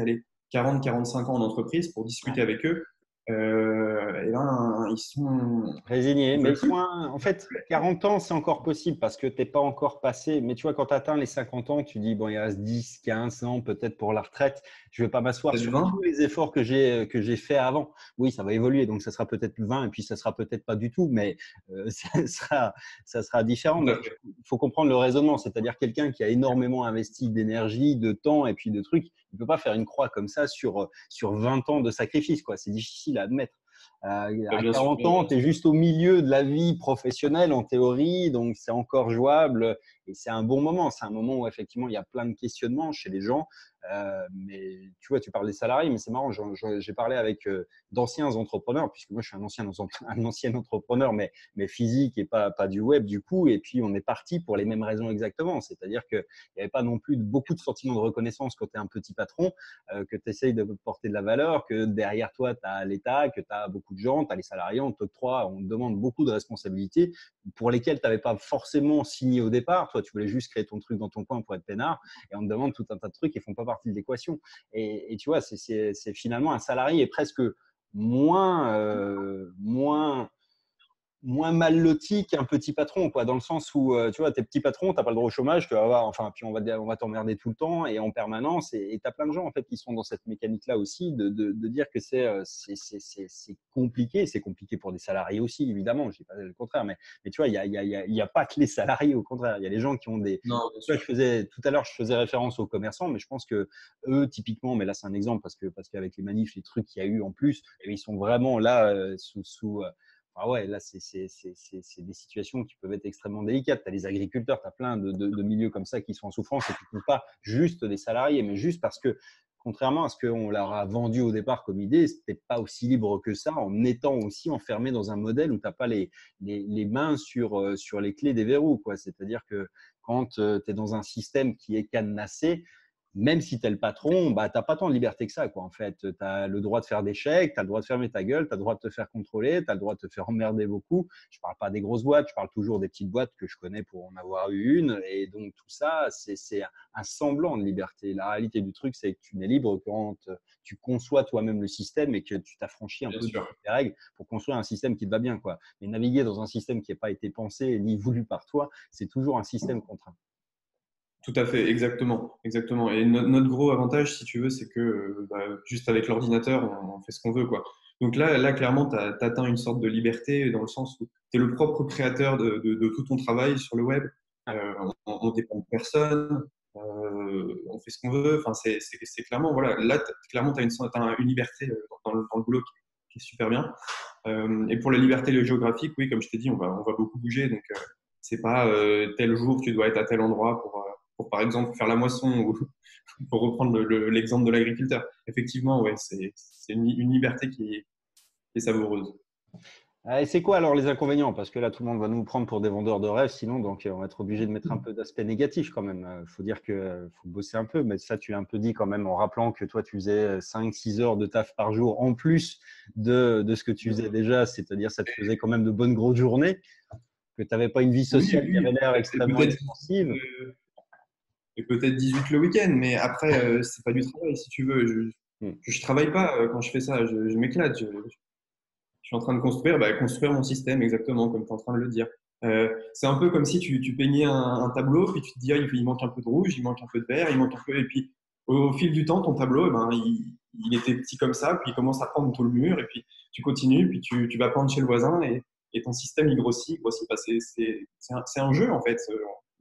40-45 ans en entreprise pour discuter avec eux, et ben, ils sont… résignés. Mais en fait, 40 ans, c'est encore possible parce que tu n'es pas encore passé. Mais tu vois, quand tu atteins les 50 ans, tu dis, bon, il reste 10, 15 ans peut-être pour la retraite. Je ne vais pas m'asseoir sur tous les efforts que j'ai fait avant. Oui, ça va évoluer. Donc, ça sera peut-être 20 et puis ça ne sera peut-être pas du tout. Mais ça sera différent. Il faut comprendre le raisonnement. C'est-à-dire quelqu'un qui a énormément investi d'énergie, de temps et puis de trucs. Il ne peut pas faire une croix comme ça sur 20 ans de sacrifice, quoi. C'est difficile à admettre. À 40 ans, tu es juste au milieu de la vie professionnelle en théorie, donc c'est encore jouable et c'est un bon moment. C'est un moment où effectivement, il y a plein de questionnements chez les gens. Mais tu vois, tu parles des salariés, mais c'est marrant, j'ai parlé avec d'anciens entrepreneurs, puisque moi je suis un ancien entrepreneur, mais physique et pas du web du coup, et puis on est parti pour les mêmes raisons exactement, c'est-à-dire qu'il n'y avait pas non plus beaucoup de sentiments de reconnaissance quand tu es un petit patron, que tu essayes de porter de la valeur, que derrière toi tu as l'État, que tu as beaucoup de gens, tu as les salariés, on te demande beaucoup de responsabilités pour lesquelles tu n'avais pas forcément signé au départ. Toi, tu voulais juste créer ton truc dans ton coin pour être peinard, et on te demande tout un tas de trucs qui font pas partie de l'équation. Et tu vois, c'est finalement un salarié est presque moins mal loti qu'un petit patron, quoi, dans le sens où tu vois, t'es petit patron, t'as pas le droit au chômage, tu vas avoir, enfin, puis on va t'emmerder tout le temps et en permanence. Et t'as plein de gens en fait qui sont dans cette mécanique-là aussi de dire que c'est compliqué. C'est compliqué pour des salariés aussi, évidemment. Je dis pas le contraire, mais tu vois, il y a pas que les salariés, au contraire. Il y a les gens qui ont des. Non, tu vois, tout à l'heure je faisais référence aux commerçants, mais je pense que eux typiquement, mais là c'est un exemple parce qu'avec les manifs, les trucs qu'il y a eu en plus, ils sont vraiment là sous ah ouais, là, c'est des situations qui peuvent être extrêmement délicates. Tu as les agriculteurs, tu as plein de milieux comme ça qui sont en souffrance et qui ne sont pas juste des salariés, mais juste parce que, contrairement à ce qu'on leur a vendu au départ comme idée, ce n'était pas aussi libre que ça en étant aussi enfermé dans un modèle où tu n'as pas les mains sur les clés des verrous, quoi. C'est-à-dire que quand tu es dans un système qui est cadenassé, même si tu es le patron, bah, tu n'as pas tant de liberté que ça, quoi, en fait. Tu as le droit de faire des chèques, tu as le droit de fermer ta gueule, tu as le droit de te faire contrôler, tu as le droit de te faire emmerder beaucoup. Je ne parle pas des grosses boîtes, je parle toujours des petites boîtes que je connais pour en avoir eu une. Et donc, tout ça, c'est un semblant de liberté. La réalité du truc, c'est que tu n'es libre quand tu conçois toi-même le système et que tu t'affranchis un peu de tes règles pour construire un système qui te va bien, quoi. Mais naviguer dans un système qui n'a pas été pensé ni voulu par toi, c'est toujours un système contraint. Tout à fait, exactement. Et notre gros avantage, si tu veux, c'est que juste avec l'ordinateur, on fait ce qu'on veut, quoi. Donc là clairement, tu atteins une sorte de liberté dans le sens où tu es le propre créateur de tout ton travail sur le web. On dépend de personne, on fait ce qu'on veut. Enfin, c'est clairement, voilà, là, clairement, tu as une liberté dans le boulot qui est super bien. Et pour la liberté géographique, oui, comme je t'ai dit, on va beaucoup bouger. Donc, c'est pas tel jour, tu dois être à tel endroit pour par exemple faire la moisson ou pour reprendre l'exemple de l'agriculteur. Effectivement, ouais, c'est une liberté qui est savoureuse. Et c'est quoi alors les inconvénients? Parce que là, tout le monde va nous prendre pour des vendeurs de rêves, sinon, donc on va être obligé de mettre un peu d'aspect négatif quand même. Il faut dire qu'il faut bosser un peu, mais ça, tu as un peu dit quand même en rappelant que toi, tu faisais 5-6 heures de taf par jour en plus de ce que tu faisais déjà, c'est-à-dire ça te faisait quand même de bonnes grosses journées, que tu n'avais pas une vie sociale qui avait l'air extrêmement extensive. Et peut-être 18 le week-end, mais après, c'est pas du travail, si tu veux. Je travaille pas quand je fais ça, je m'éclate. Je suis en train de construire mon système, exactement, comme tu es en train de le dire. C'est un peu comme si tu peignais un tableau, puis tu te dis, ah, il manque un peu de rouge, il manque un peu de vert, il manque un peu… Et puis, au fil du temps, ton tableau, il était petit comme ça, puis il commence à prendre tout le mur, et puis tu continues, puis tu vas peindre chez le voisin, et ton système, il grossit. Bah, c'est un jeu, en fait.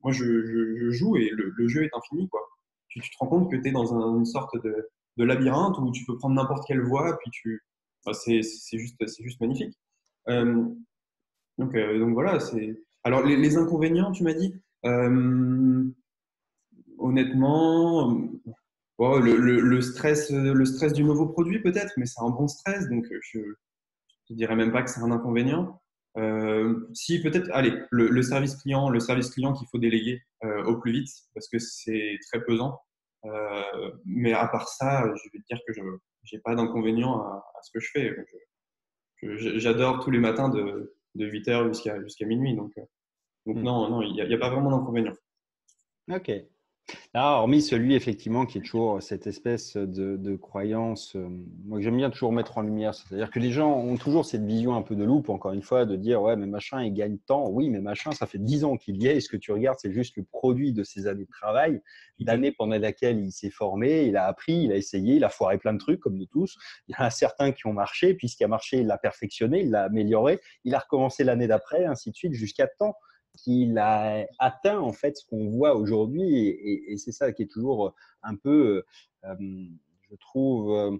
Moi, je joue et le jeu est infini, quoi. Tu te rends compte que tu es dans une sorte de labyrinthe où tu peux prendre n'importe quelle voie, puis enfin, c'est juste magnifique. Donc voilà. Alors, les inconvénients, tu m'as dit. Honnêtement, bon, le stress du nouveau produit, peut-être, mais c'est un bon stress, donc je ne dirais même pas que c'est un inconvénient. Si peut-être, allez, le service client qu'il faut déléguer au plus vite parce que c'est très pesant. Mais à part ça, je vais te dire que je n'ai pas d'inconvénient à ce que je fais. J'adore tous les matins de 8h jusqu'à minuit. Donc non, il n'y a pas vraiment d'inconvénient. Ok. Ah, hormis celui, effectivement, qui est toujours cette espèce de croyance, moi que j'aime bien toujours mettre en lumière. C'est-à-dire que les gens ont toujours cette vision un peu de loupe, encore une fois, de dire « Ouais, mais machin, il gagne tant. » Oui, mais machin, ça fait 10 ans qu'il y est. Et ce que tu regardes, c'est juste le produit de ses années de travail, l'année pendant laquelle il s'est formé, il a appris, il a essayé, il a foiré plein de trucs, comme nous tous. Il y en a certains qui ont marché. Puis ce qui a marché, il l'a perfectionné, il l'a amélioré. Il a recommencé l'année d'après, ainsi de suite, jusqu'à temps qu'il a atteint en fait ce qu'on voit aujourd'hui et c'est ça qui est toujours un peu, je trouve,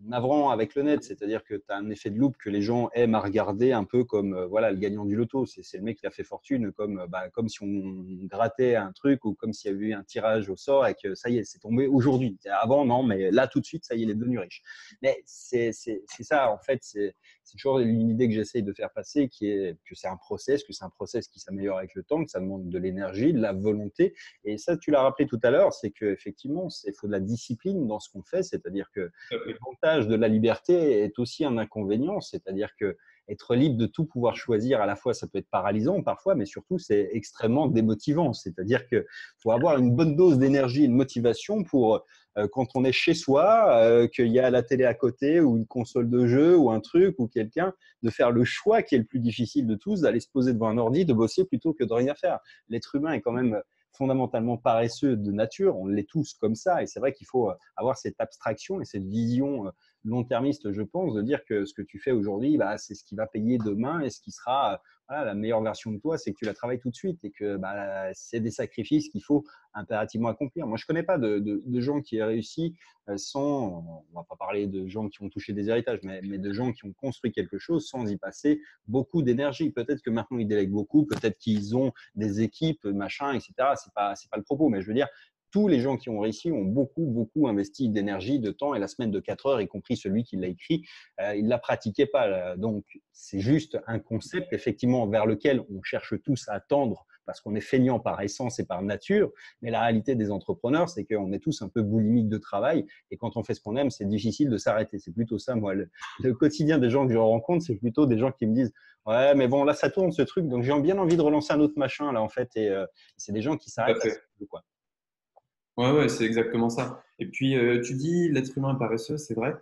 navrant avec le net. C'est-à-dire que tu as un effet de loupe que les gens aiment à regarder un peu comme voilà, le gagnant du loto. C'est le mec qui a fait fortune, comme si on grattait un truc ou comme s'il y avait eu un tirage au sort et que ça y est, c'est tombé aujourd'hui. Avant, non, mais là, tout de suite, ça y est, il est devenu riche. Mais c'est ça, en fait, c'est toujours une idée que j'essaye de faire passer qui est que c'est un process, qui s'améliore avec le temps, que ça demande de l'énergie, de la volonté. Et ça, tu l'as rappelé tout à l'heure, c'est qu'effectivement, il faut de la discipline dans ce qu'on fait. C'est-à-dire que de la liberté est aussi un inconvénient, c'est-à-dire que être libre de tout pouvoir choisir à la fois, ça peut être paralysant parfois, mais surtout c'est extrêmement démotivant. C'est-à-dire que faut avoir une bonne dose d'énergie, une motivation pour quand on est chez soi, qu'il y a la télé à côté ou une console de jeu ou un truc ou quelqu'un, de faire le choix qui est le plus difficile de tous, d'aller se poser devant un ordi, de bosser plutôt que de rien faire. L'être humain est quand même fondamentalement paresseux de nature, on l'est tous comme ça et c'est vrai qu'il faut avoir cette abstraction et cette vision long-termiste, je pense, de dire que ce que tu fais aujourd'hui, c'est ce qui va payer demain et ce qui sera la meilleure version de toi, c'est que tu la travailles tout de suite et que c'est des sacrifices qu'il faut impérativement accomplir. Moi, je ne connais pas de gens qui aient réussi sans, on ne va pas parler de gens qui ont touché des héritages, mais de gens qui ont construit quelque chose sans y passer beaucoup d'énergie. Peut-être que maintenant, ils délèguent beaucoup, peut-être qu'ils ont des équipes, machin, etc. C'est pas le propos, mais je veux dire, tous les gens qui ont réussi ont beaucoup investi d'énergie, de temps et la semaine de 4 heures, y compris celui qui l'a écrit, il ne la pratiquait pas. Donc, c'est juste un concept effectivement vers lequel on cherche tous à tendre parce qu'on est feignant par essence et par nature. Mais la réalité des entrepreneurs, c'est qu'on est tous un peu boulimiques de travail et quand on fait ce qu'on aime, c'est difficile de s'arrêter. C'est plutôt ça, moi. Le quotidien des gens que je rencontre, c'est plutôt des gens qui me disent « Ouais, mais bon, là, ça tourne ce truc, donc j'ai bien envie de relancer un autre machin, là, en fait. » Et c'est des gens qui s'arrêtent à ce truc, quoi. Ouais, c'est exactement ça. Et puis, tu dis l'être humain est paresseux, c'est vrai.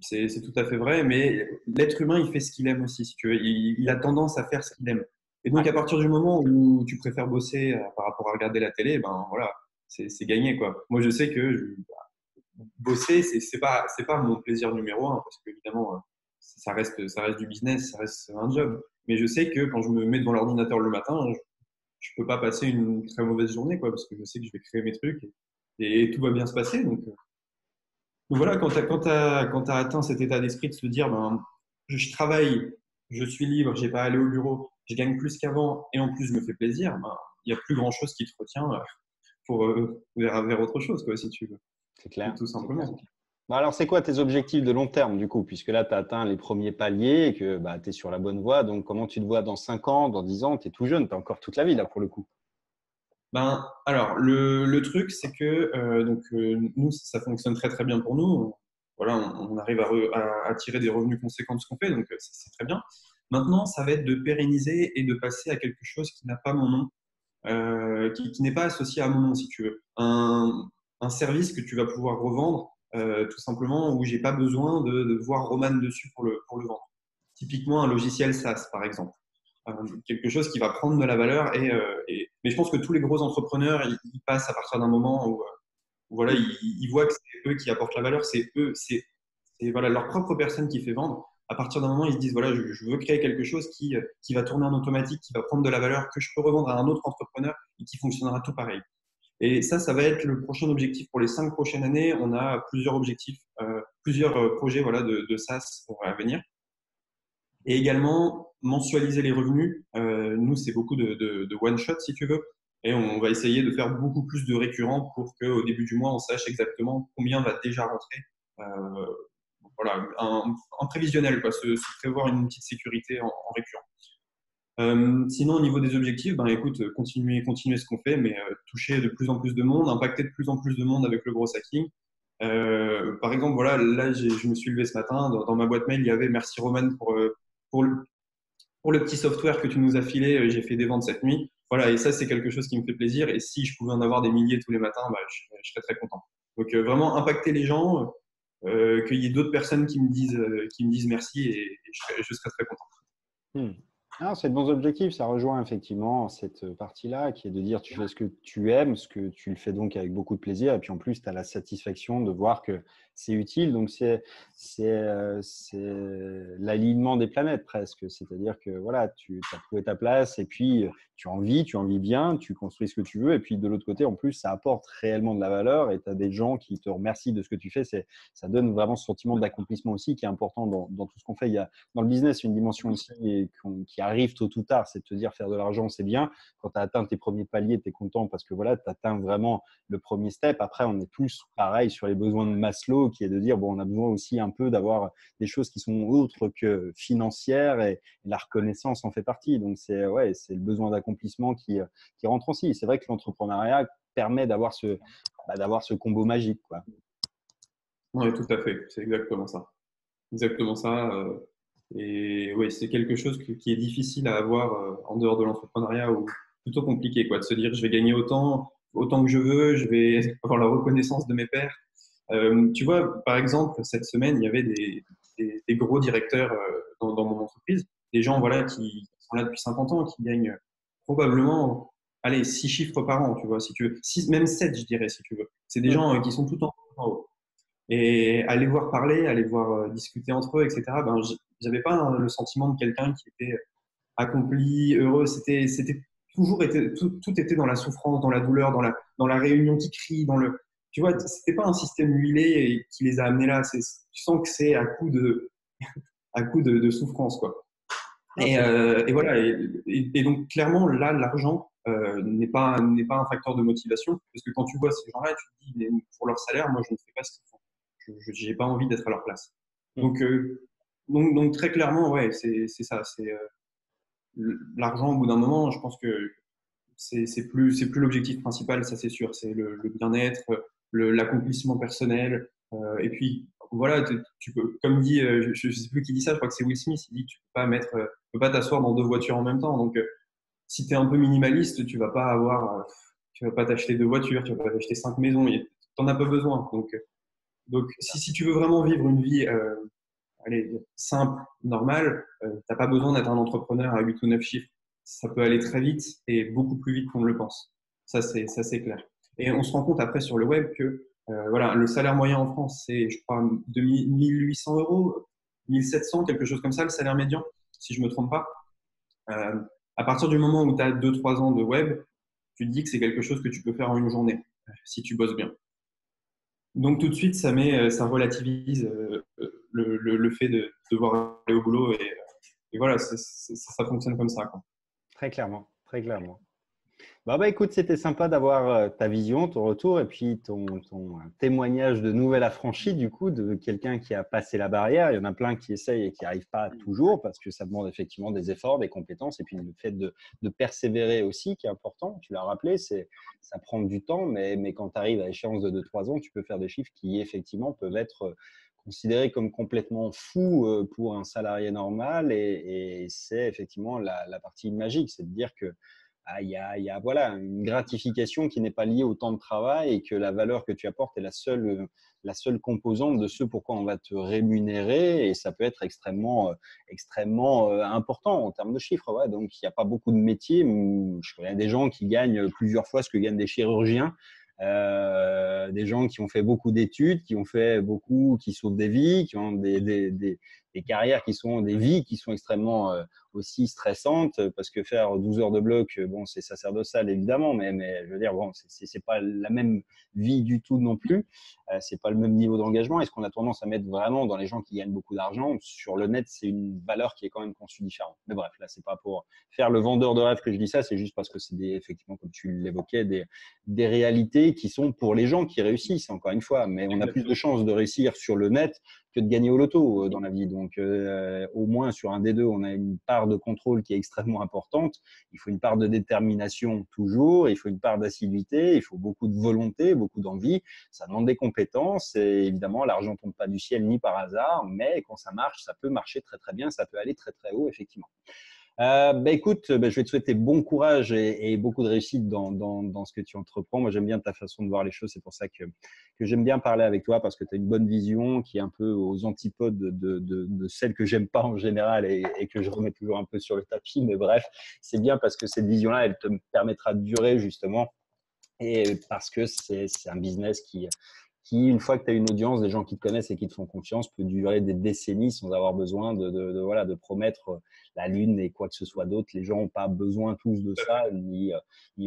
C'est tout à fait vrai, mais l'être humain, il fait ce qu'il aime aussi, si tu veux. Il a tendance à faire ce qu'il aime. Et donc, à partir du moment où tu préfères bosser par rapport à regarder la télé, voilà, c'est gagné, quoi. Moi, je sais que bosser, c'est pas mon plaisir numéro un, parce qu'évidemment, ça reste du business, ça reste un job. Mais je sais que quand je me mets devant l'ordinateur le matin, je peux pas passer une très mauvaise journée, quoi, parce que je sais que je vais créer mes trucs. Et tout va bien se passer. Donc voilà, quand tu as atteint cet état d'esprit de se dire je travaille, je suis libre, je n'ai pas à aller au bureau, je gagne plus qu'avant et en plus je me fais plaisir, il n'y a plus grand-chose qui te retient vers autre chose, quoi, si tu veux. C'est clair. Tout simplement. C'est clair. Alors, c'est quoi tes objectifs de long terme, du coup, puisque là, tu as atteint les premiers paliers et que tu es sur la bonne voie. Donc, comment tu te vois dans 5 ans, dans 10 ans? Tu es tout jeune, tu as encore toute la vie, là, pour le coup. Alors, le truc, c'est que nous, ça fonctionne très bien pour nous. Voilà, on arrive à tirer des revenus conséquents de ce qu'on fait, donc c'est très bien. Maintenant, ça va être de pérenniser et de passer à quelque chose qui n'a pas mon nom, qui n'est pas associé à mon nom, si tu veux. Un service que tu vas pouvoir revendre, tout simplement, où j'ai pas besoin de voir Roman dessus pour le vendre. Typiquement, un logiciel SaaS, par exemple. Quelque chose qui va prendre de la valeur mais je pense que tous les gros entrepreneurs ils passent à partir d'un moment où voilà, ils voient que c'est eux qui apportent la valeur, c'est voilà, leur propre personne qui fait vendre. À partir d'un moment, ils se disent voilà, je veux créer quelque chose qui va tourner en automatique, qui va prendre de la valeur, que je peux revendre à un autre entrepreneur et qui fonctionnera tout pareil. Et ça va être le prochain objectif pour les 5 prochaines années. On a plusieurs objectifs, plusieurs projets, voilà, de SaaS pour venir. Et également, mensualiser les revenus. Nous, c'est beaucoup de one-shot, si tu veux. Et on va essayer de faire beaucoup plus de récurrents pour qu'au début du mois, on sache exactement combien va déjà rentrer. Voilà, un prévisionnel, quoi, se prévoir une petite sécurité en récurrent. Sinon, au niveau des objectifs, écoute, continuer ce qu'on fait, mais toucher de plus en plus de monde, impacter de plus en plus de monde avec le gros hacking. Par exemple, voilà, là, je me suis levé ce matin. Dans ma boîte mail, il y avait « Merci Roman pour le petit software que tu nous as filé. J'ai fait des ventes cette nuit. » Voilà, et ça, c'est quelque chose qui me fait plaisir. Et si je pouvais en avoir des milliers tous les matins, bah, je serais très content. Donc, vraiment impacter les gens, qu'il y ait d'autres personnes qui me disent merci, et je serais très content. C'est de bons objectifs. Ça rejoint effectivement cette partie-là qui est de dire tu fais ce que tu aimes, ce que tu le fais donc avec beaucoup de plaisir. Et puis en plus, tu as la satisfaction de voir que c'est utile. Donc, c'est l'alignement des planètes presque. C'est-à-dire que voilà, tu as trouvé ta place et puis tu en vis bien, tu construis ce que tu veux. Et puis de l'autre côté, en plus, ça apporte réellement de la valeur et tu as des gens qui te remercient de ce que tu fais. Ça donne vraiment ce sentiment d'accomplissement aussi qui est important dans tout ce qu'on fait. Il y a, dans le business, une dimension aussi qui arrive tôt ou tard, c'est de te dire faire de l'argent, c'est bien. Quand tu as atteint tes premiers paliers, tu es content parce que voilà, tu atteins vraiment le premier step. Après, on est tous pareil sur les besoins de Maslow qui est de dire bon, on a besoin aussi un peu d'avoir des choses qui sont autres que financières et la reconnaissance en fait partie. Donc, c'est le besoin d'accomplissement qui rentre aussi. C'est vrai que l'entrepreneuriat permet d'avoir ce combo magique, quoi. Oui, tout à fait. C'est exactement ça. Exactement ça. Et oui, c'est quelque chose qui est difficile à avoir en dehors de l'entrepreneuriat, ou plutôt compliqué, quoi, de se dire je vais gagner autant que je veux, je vais avoir la reconnaissance de mes pairs. Tu vois, par exemple, cette semaine, il y avait des gros directeurs dans mon entreprise, des gens voilà, qui sont là depuis 50 ans, qui gagnent probablement, allez, 6 chiffres par an, tu vois, si tu veux, 6, même 7, je dirais, si tu veux. C'est des gens qui sont tout en haut. Et aller voir parler, aller voir discuter entre eux, etc., ben, j'avais pas le sentiment de quelqu'un qui était accompli, heureux. Tout était dans la souffrance, dans la douleur, dans la réunion qui crie, tu vois, c'était pas un système huilé qui les a amenés là. Tu sens que c'est à coup de souffrance, quoi. Et voilà. Et donc clairement, là, l'argent n'est pas un facteur de motivation, parce que quand tu vois ces gens-là, tu te dis pour leur salaire, moi, je ne fais pas ce qu'ils font. Je n'ai pas envie d'être à leur place. Donc très clairement, ouais, c'est ça. C'est l'argent au bout d'un moment. Je pense que c'est plus l'objectif principal, ça c'est sûr. C'est le bien-être, l'accomplissement personnel. Et puis voilà, tu peux, comme dit, je sais plus qui dit ça. Je crois que c'est Will Smith. Il dit tu peux pas t'asseoir dans deux voitures en même temps. Donc si tu es un peu minimaliste, tu vas pas t'acheter deux voitures, tu vas pas t'acheter 5 maisons. T'en as pas besoin. Donc si tu veux vraiment vivre une vie simple, normal, t'as pas besoin d'être un entrepreneur à 8 ou 9 chiffres. Ça peut aller très vite et beaucoup plus vite qu'on ne le pense. Ça, c'est clair. Et on se rend compte après sur le web que voilà, le salaire moyen en France, c'est, je crois, 1800 €, 1700, quelque chose comme ça, le salaire médian, si je ne me trompe pas. À partir du moment où tu as 2-3 ans de web, tu te dis que c'est quelque chose que tu peux faire en une journée, si tu bosses bien. Donc, tout de suite, ça relativise le fait de devoir aller au boulot. Et voilà, ça fonctionne comme ça, quoi. Très clairement, très clairement. Bah, écoute, c'était sympa d'avoir ta vision, ton retour et puis ton témoignage de nouvelle affranchie, du coup, de quelqu'un qui a passé la barrière. Il y en a plein qui essayent et qui n'y arrivent pas toujours parce que ça demande effectivement des efforts, des compétences et puis le fait de persévérer aussi qui est important. Tu l'as rappelé, ça prend du temps, mais quand tu arrives à échéance de 2-3 ans, tu peux faire des chiffres qui effectivement peuvent être considéré comme complètement fou pour un salarié normal, et c'est effectivement la partie magique, c'est de dire que il y a voilà, une gratification qui n'est pas liée au temps de travail et que la valeur que tu apportes est la seule composante de ce pourquoi on va te rémunérer, et ça peut être extrêmement important en termes de chiffres. Ouais. Donc, il n'y a pas beaucoup de métiers. Je connais des gens qui gagnent plusieurs fois ce que gagnent des chirurgiens. Des gens qui ont fait beaucoup d'études, qui sauvent des vies, qui ont des carrières des vies qui sont extrêmement aussi stressantes, parce que faire 12 heures de bloc, bon, c'est sacerdotal évidemment, mais je veux dire, bon, c'est pas la même vie du tout non plus, c'est pas le même niveau d'engagement. Est-ce qu'on a tendance à mettre vraiment dans les gens qui gagnent beaucoup d'argent sur le net? C'est une valeur qui est quand même conçue différente. Mais bref, là, c'est pas pour faire le vendeur de rêve que je dis ça, c'est juste parce que c'est effectivement, comme tu l'évoquais, des réalités qui sont pour les gens qui réussissent, encore une fois, mais on a plus de chances de réussir sur le net que de gagner au loto dans la vie. Donc, Donc, au moins sur un des deux, on a une part de contrôle qui est extrêmement importante. Il faut une part de détermination toujours, il faut une part d'assiduité, il faut beaucoup de volonté, beaucoup d'envie. Ça demande des compétences et évidemment, l'argent ne tombe pas du ciel ni par hasard, mais quand ça marche, ça peut marcher très très bien, ça peut aller très très haut effectivement. Écoute, je vais te souhaiter bon courage et beaucoup de réussite dans ce que tu entreprends. Moi, j'aime bien ta façon de voir les choses. C'est pour ça que j'aime bien parler avec toi parce que tu as une bonne vision qui est un peu aux antipodes de celle que j'aime pas en général et que je remets toujours un peu sur le tapis. Mais bref, c'est bien parce que cette vision-là, elle te permettra de durer justement et parce que c'est un business qui, une fois que tu as une audience, des gens qui te connaissent et qui te font confiance, peut durer des décennies sans avoir besoin de promettre la lune et quoi que ce soit d'autre. Les gens n'ont pas besoin tous de ça ni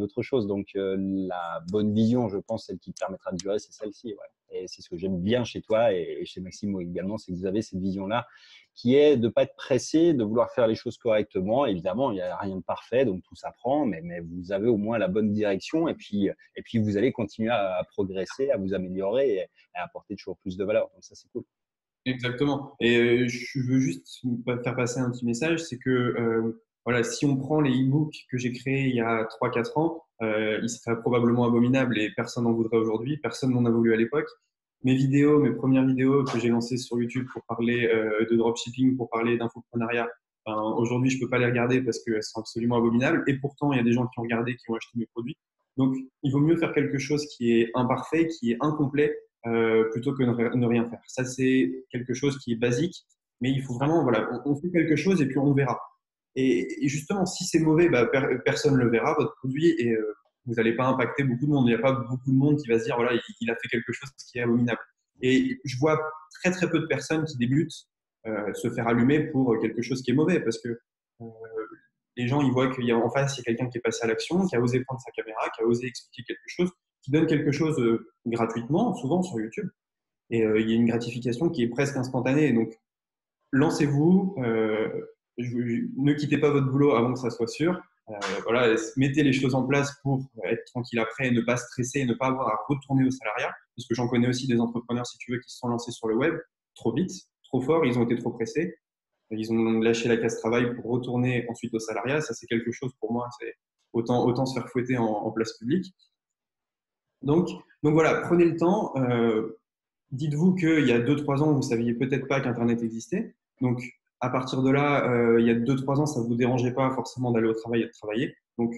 autre chose. Donc, la bonne vision, je pense, celle qui te permettra de durer, c'est celle-ci. Ouais. Et c'est ce que j'aime bien chez toi et chez Maxime également, c'est que vous avez cette vision-là qui est de ne pas être pressé, de vouloir faire les choses correctement. Évidemment, il n'y a rien de parfait, donc tout s'apprend, mais vous avez au moins la bonne direction et puis vous allez continuer à progresser, à vous améliorer et à apporter toujours plus de valeur. Donc ça, c'est cool. Exactement. Et je veux juste faire passer un petit message, c'est que voilà, si on prend les e-books que j'ai créés il y a 3-4 ans, ils seraient probablement abominables et personne n'en voudrait aujourd'hui, personne n'en a voulu à l'époque. Mes premières vidéos que j'ai lancées sur YouTube pour parler de dropshipping, pour parler d'infoprenariat, ben, aujourd'hui, je ne peux pas les regarder parce qu'elles sont absolument abominables. Et pourtant, il y a des gens qui ont regardé, qui ont acheté mes produits. Donc, il vaut mieux faire quelque chose qui est imparfait, qui est incomplet, plutôt que ne rien faire. Ça, c'est quelque chose qui est basique, mais il faut vraiment, voilà, on fait quelque chose et puis on verra. Et justement, si c'est mauvais, ben, personne ne le verra, votre produit est… Vous n'allez pas impacter beaucoup de monde. Il n'y a pas beaucoup de monde qui va se dire, voilà, il a fait quelque chose qui est abominable. Et je vois très, très peu de personnes qui débutent se faire allumer pour quelque chose qui est mauvais parce que les gens, ils voient qu'en face, il y a quelqu'un qui est passé à l'action, qui a osé prendre sa caméra, qui a osé expliquer quelque chose, qui donne quelque chose gratuitement, souvent sur YouTube. Et il y a une gratification qui est presque instantanée. Donc, lancez-vous, ne quittez pas votre boulot avant que ça soit sûr. Voilà, mettez les choses en place pour être tranquille après et ne pas stresser et ne pas avoir à retourner au salariat parce que j'en connais aussi des entrepreneurs, si tu veux, qui se sont lancés sur le web trop vite, trop fort, ils ont été trop pressés, ils ont lâché la case travail pour retourner ensuite au salariat. Ça, c'est quelque chose pour moi, c'est autant se faire fouetter en place publique. Donc voilà, prenez le temps, dites-vous qu'il y a 2-3 ans vous ne saviez peut-être pas qu'Internet existait, donc à partir de là, il y a 2-3 ans, ça ne vous dérangeait pas forcément d'aller au travail et de travailler. Donc,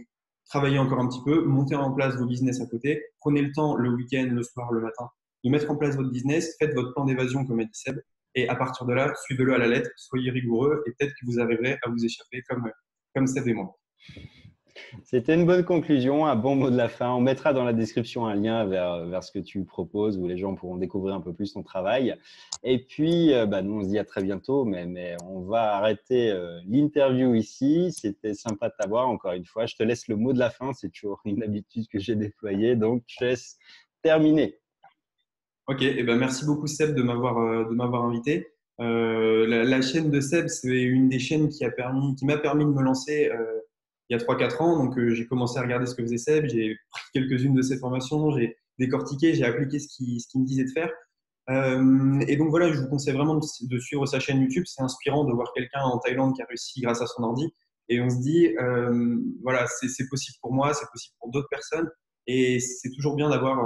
travaillez encore un petit peu, montez en place vos business à côté, prenez le temps le week-end, le soir, le matin, de mettre en place votre business, faites votre plan d'évasion comme a dit Seb, et à partir de là, suivez-le à la lettre, soyez rigoureux et peut-être que vous arriverez à vous échapper comme Seb et moi. C'était une bonne conclusion, un bon mot de la fin. On mettra dans la description un lien vers ce que tu proposes où les gens pourront découvrir un peu plus ton travail. Et puis, nous, on se dit à très bientôt, mais on va arrêter l'interview ici. C'était sympa de t'avoir encore une fois. Je te laisse le mot de la fin. C'est toujours une habitude que j'ai déployée. Donc, je te laisse terminer. Ok. Eh ben, merci beaucoup, Seb, de m'avoir invité. La chaîne de Seb, c'est une des chaînes qui m'a permis de me lancer il y a 3-4 ans, donc j'ai commencé à regarder ce que faisait Seb, j'ai pris quelques-unes de ses formations, j'ai décortiqué, j'ai appliqué ce qu'il me disait de faire. Et donc voilà, je vous conseille vraiment de suivre sa chaîne YouTube. C'est inspirant de voir quelqu'un en Thaïlande qui a réussi grâce à son ordi. Et on se dit, voilà, c'est possible pour moi, c'est possible pour d'autres personnes. Et c'est toujours bien d'avoir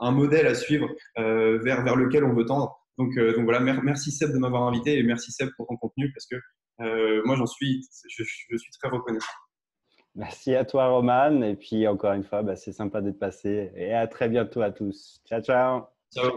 un modèle à suivre vers lequel on veut tendre. Donc voilà, merci Seb de m'avoir invité et merci Seb pour ton contenu parce que moi, je suis très reconnaissant. Merci à toi, Roman. Et puis, encore une fois, c'est sympa d'être passé. Et à très bientôt à tous. Ciao, ciao. Ciao.